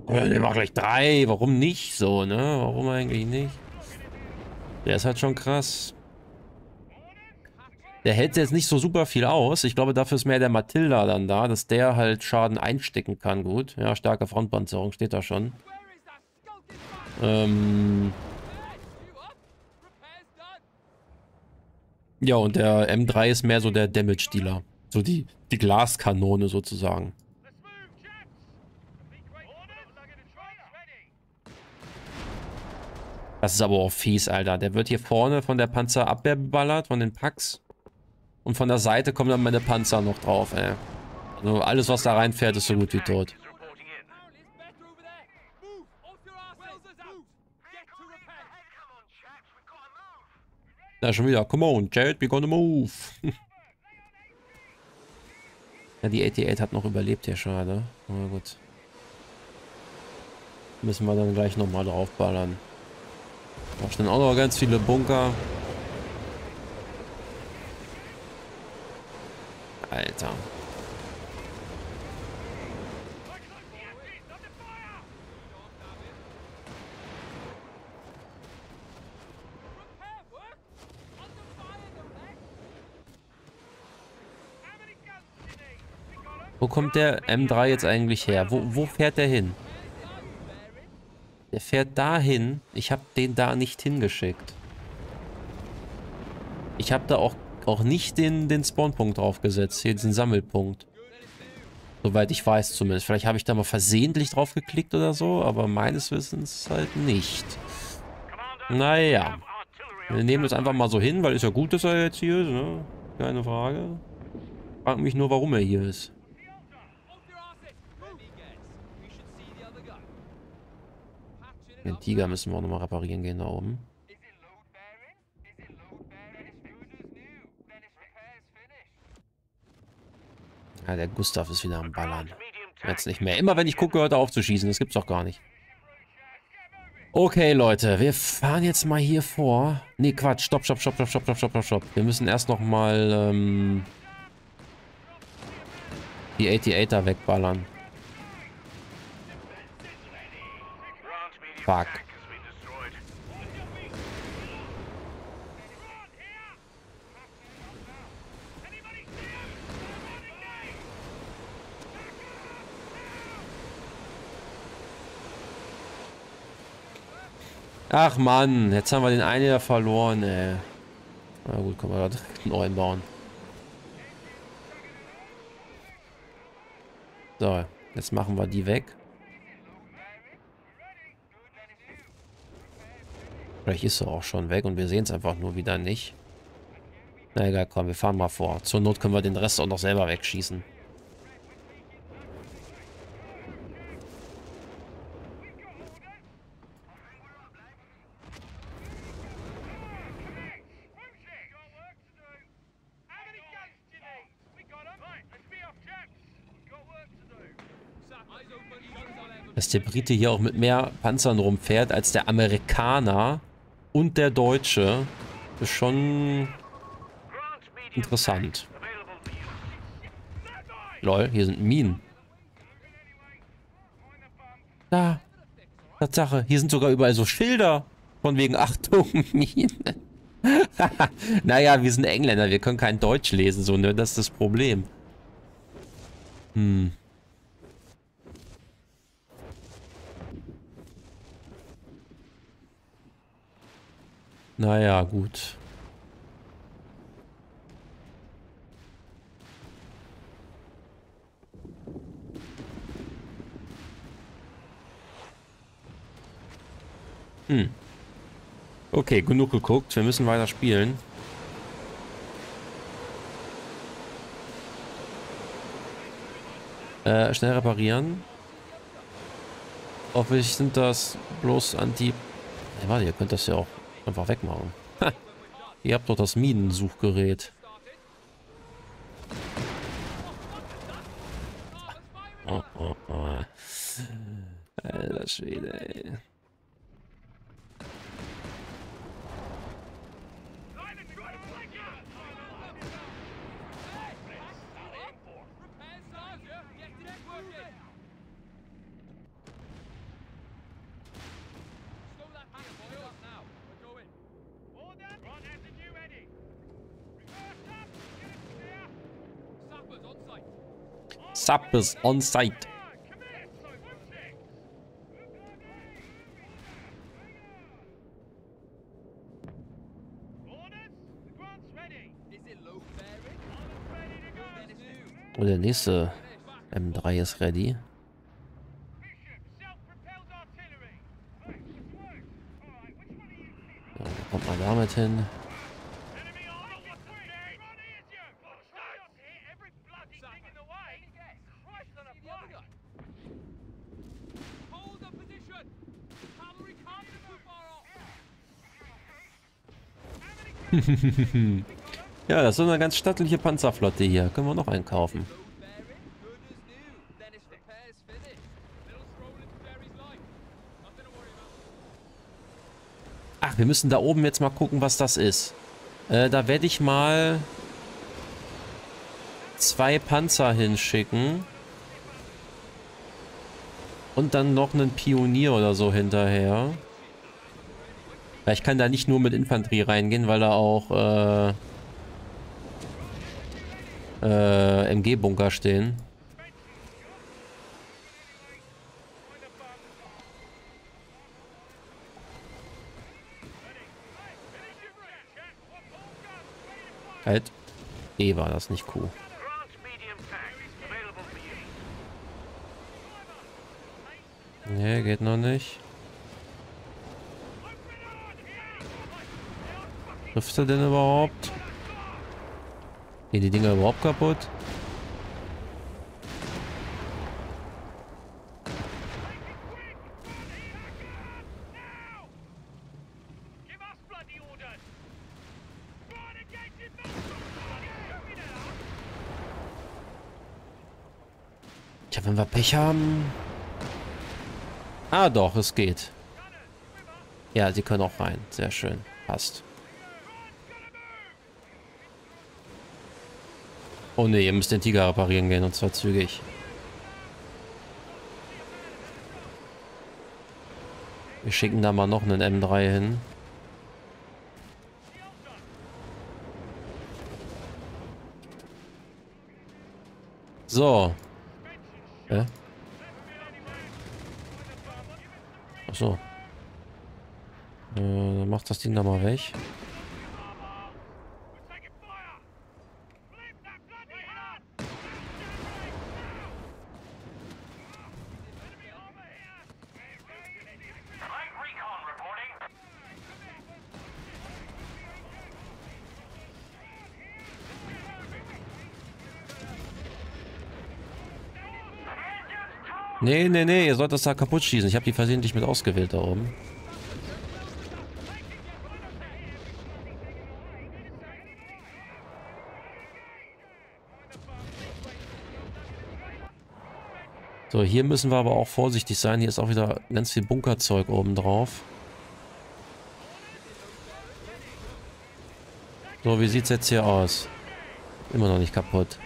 Oh, wir nehmen auch gleich drei. Warum nicht so, ne? Warum eigentlich nicht? Der ist halt schon krass. Der hält jetzt nicht so super viel aus. Ich glaube, dafür ist mehr der Matilda dann da, dass der halt Schaden einstecken kann. Gut. Ja, starke Frontpanzerung steht da schon. Ähm ja, und der M drei ist mehr so der Damage-Dealer. So die, die Glaskanone sozusagen. Das ist aber auch fies, Alter. Der wird hier vorne von der Panzerabwehr beballert, von den Packs. Und von der Seite kommen dann meine Panzer noch drauf, ey. Also alles, was da reinfährt, ist so gut wie tot. Da schon wieder. Come on, Jared, we gonna move. Ja, die acht acht hat noch überlebt hier, schade. Na gut. Müssen wir dann gleich nochmal draufballern. Da stehen auch noch ganz viele Bunker. Alter. Wo kommt der M drei jetzt eigentlich her? Wo, wo fährt der hin? Der fährt da hin. Ich habe den da nicht hingeschickt. Ich habe da auch, auch nicht den, den Spawnpunkt draufgesetzt. Hier den Sammelpunkt. Soweit ich weiß zumindest. Vielleicht habe ich da mal versehentlich drauf geklickt oder so. Aber meines Wissens halt nicht. Naja. Wir nehmen das einfach mal so hin, weil ist ja gut, dass er jetzt hier ist, ne? Keine Frage. Frag mich nur, warum er hier ist. Den Tiger müssen wir auch nochmal reparieren gehen da oben. Ja, der Gustav ist wieder am Ballern. Jetzt nicht mehr. Immer wenn ich gucke, hört er auf zu schießen. Das gibt's doch gar nicht. Okay, Leute. Wir fahren jetzt mal hier vor. Ne, Quatsch. Stopp, stopp, stopp, stopp, stopp, stopp, stopp, stopp. Wir müssen erst nochmal ähm, die achtundachtzig er wegballern. Fuck. Ach Mann, jetzt haben wir den einen ja verloren, ey. Na gut, können wir da direkt einen neuen bauen. So, jetzt machen wir die weg. Vielleicht ist er auch schon weg und wir sehen es einfach nur wieder nicht. Na egal, komm, wir fahren mal vor. Zur Not können wir den Rest auch noch selber wegschießen. Dass der Brite hier auch mit mehr Panzern rumfährt als der Amerikaner und der Deutsche ist schon interessant. Lol, hier sind Minen. Da. Tatsache, hier sind sogar überall so Schilder. Von wegen Achtung, Minen. Naja, wir sind Engländer, wir können kein Deutsch lesen, so, ne? Das ist das Problem. Hm. Naja, gut. Hm. Okay, genug geguckt. Wir müssen weiter spielen. Äh, schnell reparieren. Hoffentlich sind das bloß Anti... Ja, warte, ihr könnt das ja auch... Einfach wegmachen. Ha. Ihr habt doch das Minensuchgerät. Oh, oh, oh. Alter Schwede, ey. Sappers on site. Und der nächste M drei ist ready. Ja, kommt mal damit hin. Ja, das ist so eine ganz stattliche Panzerflotte hier. Können wir noch einkaufen. Ach, wir müssen da oben jetzt mal gucken, was das ist. Äh, da werde ich mal zwei Panzer hinschicken. Und dann noch einen Pionier oder so hinterher. Weil ich kann da nicht nur mit Infanterie reingehen, weil da auch äh, äh, M G-Bunker stehen. Halt. E war das, nicht Q. Nee, geht noch nicht. Trifft er denn überhaupt? Gehen die Dinger überhaupt kaputt? Tja, wenn wir Pech haben... Ah doch, es geht. Ja, sie können auch rein. Sehr schön. Passt. Oh ne, ihr müsst den Tiger reparieren gehen, und zwar zügig. Wir schicken da mal noch einen M drei hin. So. Ja. Achso. Äh, dann macht das Ding da mal weg. Nee, nee, nee, ihr sollt das da kaputt schießen. Ich habe die versehentlich mit ausgewählt da oben. So, hier müssen wir aber auch vorsichtig sein. Hier ist auch wieder ganz viel Bunkerzeug oben drauf. So, wie sieht's jetzt hier aus? Immer noch nicht kaputt.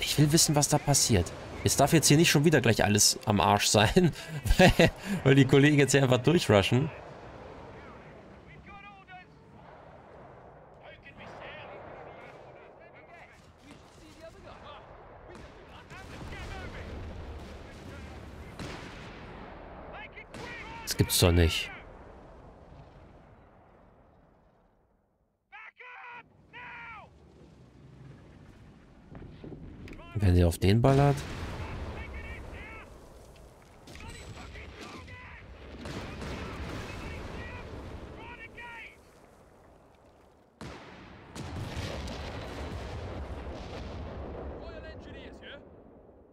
Ich will wissen, was da passiert. Es darf jetzt hier nicht schon wieder gleich alles am Arsch sein, weil die Kollegen jetzt hier einfach durchrushen. Das gibt's doch nicht. Wenn sie auf den ballert.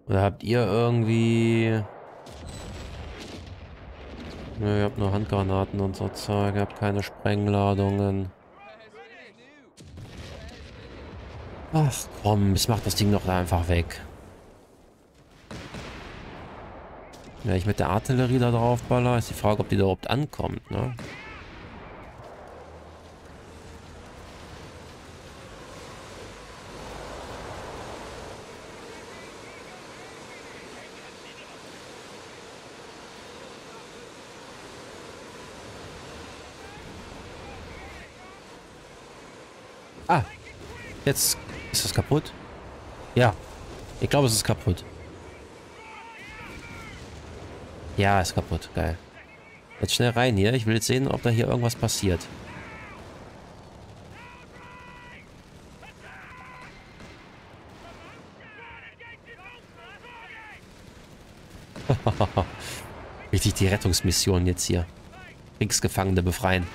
Oder habt ihr irgendwie... Nö, ihr habt nur Handgranaten und so Zeug, ihr habt keine Sprengladungen. Ach komm, es macht das Ding doch da einfach weg. Wenn ich mit der Artillerie da drauf baller, ist die Frage, ob die da überhaupt ankommt, ne? Ah, jetzt... Ist das kaputt? Ja. Ich glaube, es ist kaputt. Ja, ist kaputt. Geil. Jetzt schnell rein hier. Ich will jetzt sehen, ob da hier irgendwas passiert. Richtig die Rettungsmission jetzt hier. Kriegsgefangene befreien.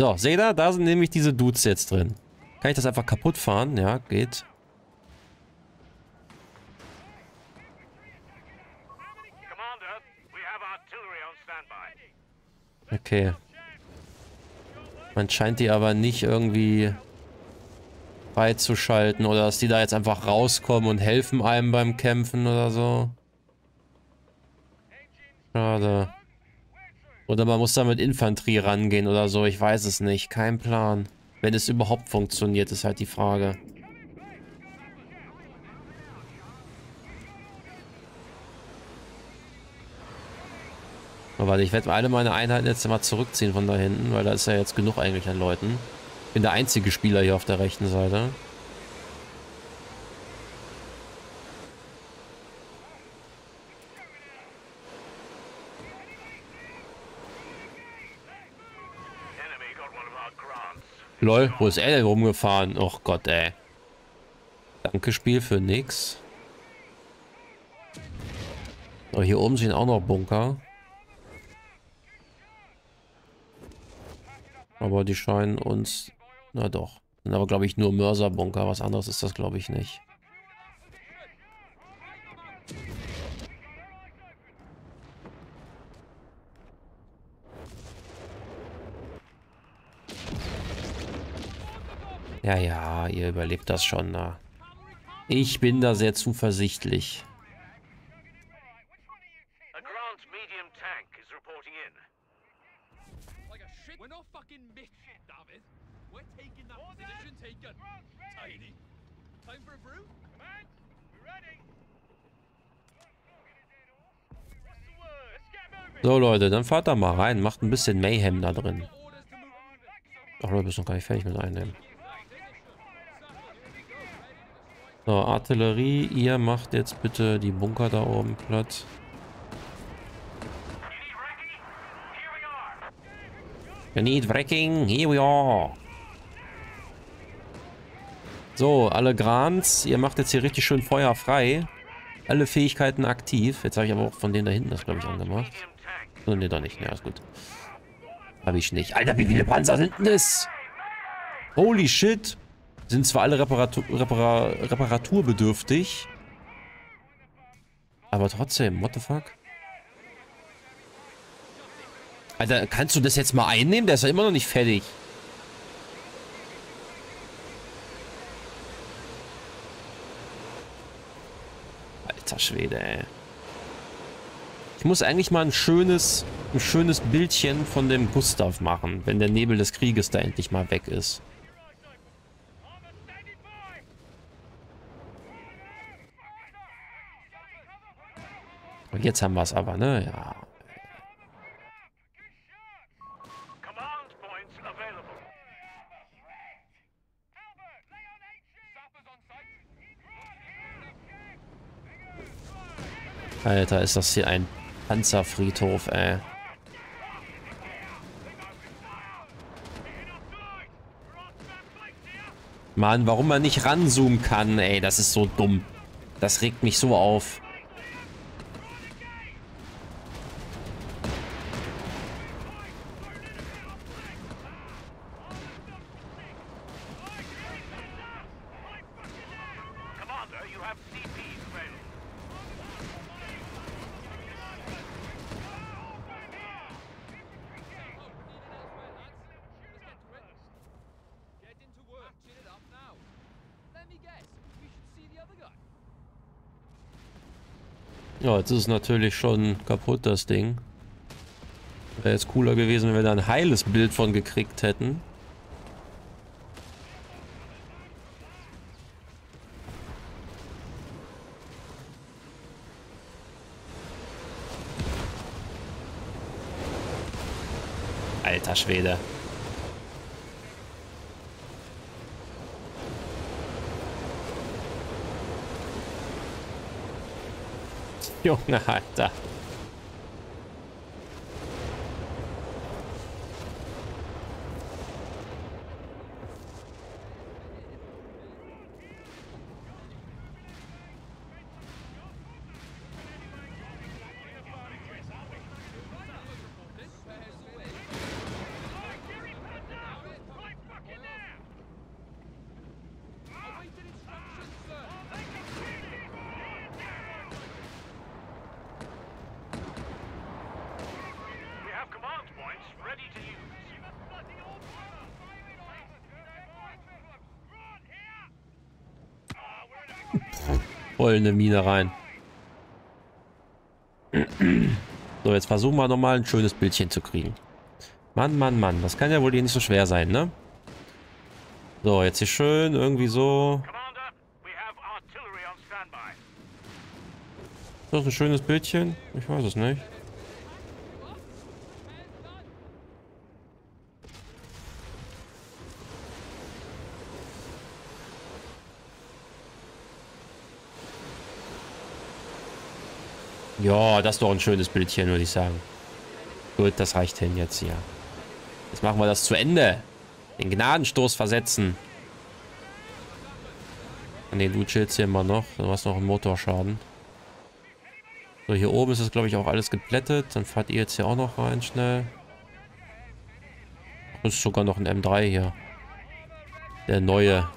So, seht ihr? Da sind nämlich diese Dudes jetzt drin. Kann ich das einfach kaputt fahren? Ja, geht. Okay. Man scheint die aber nicht irgendwie freizuschalten oder dass die da jetzt einfach rauskommen und helfen einem beim Kämpfen oder so. Schade. Oder man muss da mit Infanterie rangehen oder so. Ich weiß es nicht. Kein Plan. Wenn es überhaupt funktioniert, ist halt die Frage. Aber warte, ich werde alle meine Einheiten jetzt mal zurückziehen von da hinten, weil da ist ja jetzt genug eigentlich an Leuten. Ich bin der einzige Spieler hier auf der rechten Seite. Lol, wo ist er denn rumgefahren? Och Gott, ey. Danke, Spiel, für nix. Oh, hier oben sind auch noch Bunker. Aber die scheinen uns... Na doch. Sind aber, glaube ich, nur Mörserbunker. Was anderes ist das, glaube ich, nicht. Ja, ja, ihr überlebt das schon, na. Ich bin da sehr zuversichtlich. So, Leute, dann fahrt da mal rein. Macht ein bisschen Mayhem da drin. Ach, Leute, bist noch gar nicht fertig mit einnehmen. So, Artillerie, ihr macht jetzt bitte die Bunker da oben platt. You need wrecking, here we are. So, alle Grants, ihr macht jetzt hier richtig schön Feuer frei. Alle Fähigkeiten aktiv. Jetzt habe ich aber auch von denen da hinten das, glaube ich, angemacht. Oh, ne, doch nicht. Ja, ist gut. Habe ich nicht. Alter, wie viele Panzer hinten ist? Holy shit. Sind zwar alle Reparatur, Repara, reparaturbedürftig, aber trotzdem, what the fuck? Alter, kannst du das jetzt mal einnehmen? Der ist ja immer noch nicht fertig. Alter Schwede, ey. Ich muss eigentlich mal ein schönes, ein schönes Bildchen von dem Gustav machen, wenn der Nebel des Krieges da endlich mal weg ist. Jetzt haben wir es aber, ne? Ja. Alter, ist das hier ein Panzerfriedhof, ey. Mann, warum man nicht ranzoomen kann, ey. Das ist so dumm. Das regt mich so auf. Ja, jetzt ist es natürlich schon kaputt, das Ding. Wäre jetzt cooler gewesen, wenn wir da ein heiles Bild von gekriegt hätten. Alter Schwede. Junge, Alter. Voll in eine Mine rein. So, jetzt versuchen wir nochmal ein schönes Bildchen zu kriegen. Mann, Mann, Mann. Das kann ja wohl hier nicht so schwer sein, ne? So, jetzt hier schön, irgendwie so. Ist das ein schönes Bildchen? Ich weiß es nicht. Ja, das ist doch ein schönes Bildchen, würde ich sagen. Gut, das reicht hin jetzt hier. Jetzt machen wir das zu Ende. Den Gnadenstoß versetzen. Ne, du chillst hier immer noch. Du hast noch einen Motorschaden. So, hier oben ist das, glaube ich, auch alles geplättet. Dann fahrt ihr jetzt hier auch noch rein, schnell. Das ist sogar noch ein M drei hier. Der neue.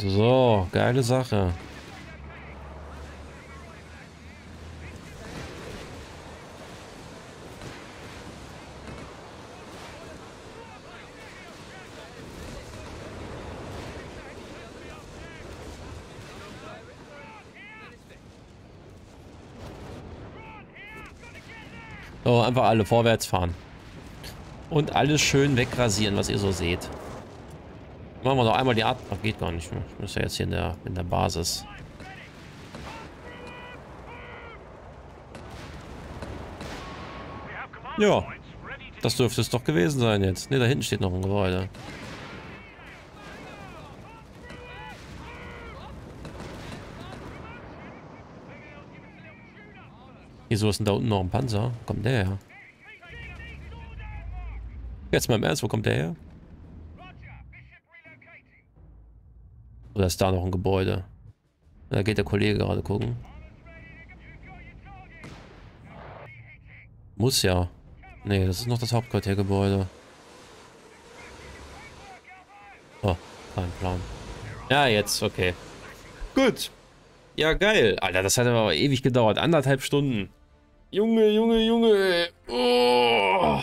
So, geile Sache. So, einfach alle vorwärts fahren. Und alles schön wegrasieren, was ihr so seht. Machen wir noch einmal die Art. Ach, geht gar nicht mehr. Ich muss ja jetzt hier in der, in der Basis. Ja. Das dürfte es doch gewesen sein jetzt. Ne, da hinten steht noch ein Gebäude. Wieso ist denn da unten noch ein Panzer? Wo kommt der her? Jetzt mal im Ernst, wo kommt der her? Oder ist da noch ein Gebäude? Da geht der Kollege gerade gucken. Muss ja. Nee, das ist noch das Hauptquartiergebäude. Oh, kein Plan. Ja, jetzt, okay. Gut. Ja, geil. Alter, das hat aber ewig gedauert. Anderthalb Stunden. Junge, Junge, Junge. Oh.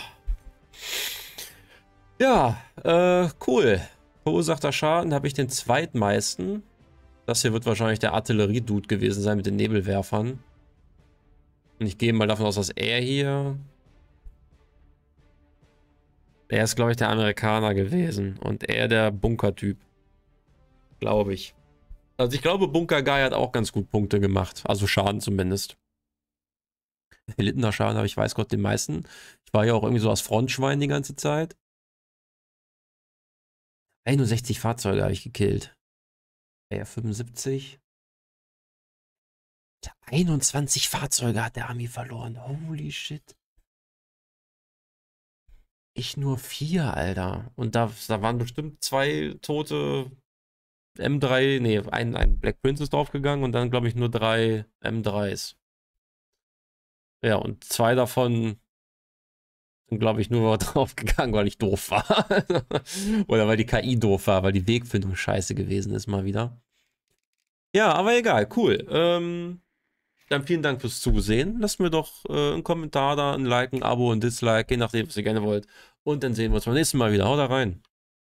Ja, äh, cool. Verursachter Schaden habe ich den zweitmeisten. Das hier wird wahrscheinlich der Artillerie-Dude gewesen sein mit den Nebelwerfern. Und ich gehe mal davon aus, dass er hier... Er ist, glaube ich, der Amerikaner gewesen. Und er der Bunker-Typ. Glaube ich. Also ich glaube, Bunker-Guy hat auch ganz gut Punkte gemacht. Also Schaden zumindest. Gelittener Schaden habe ich, weiß Gott, den meisten. Ich war ja auch irgendwie so als Frontschwein die ganze Zeit. einundsechzig Fahrzeuge habe ich gekillt. Ja, fünfundsiebzig. einundzwanzig Fahrzeuge hat der Army verloren. Holy shit. Ich nur vier, Alter. Und da, da waren bestimmt zwei tote M drei, nee, ein, ein Black Prince ist draufgegangen und dann, glaube ich, nur drei M dreis. Ja, und zwei davon... Dann glaube ich nur drauf gegangen, weil ich doof war. Oder weil die K I doof war, weil die Wegfindung scheiße gewesen ist mal wieder. Ja, aber egal, cool. Ähm, dann vielen Dank fürs Zusehen. Lasst mir doch äh, einen Kommentar da, ein Like, ein Abo, ein Dislike, je nachdem, was ihr gerne wollt. Und dann sehen wir uns beim nächsten Mal wieder. Haut da rein.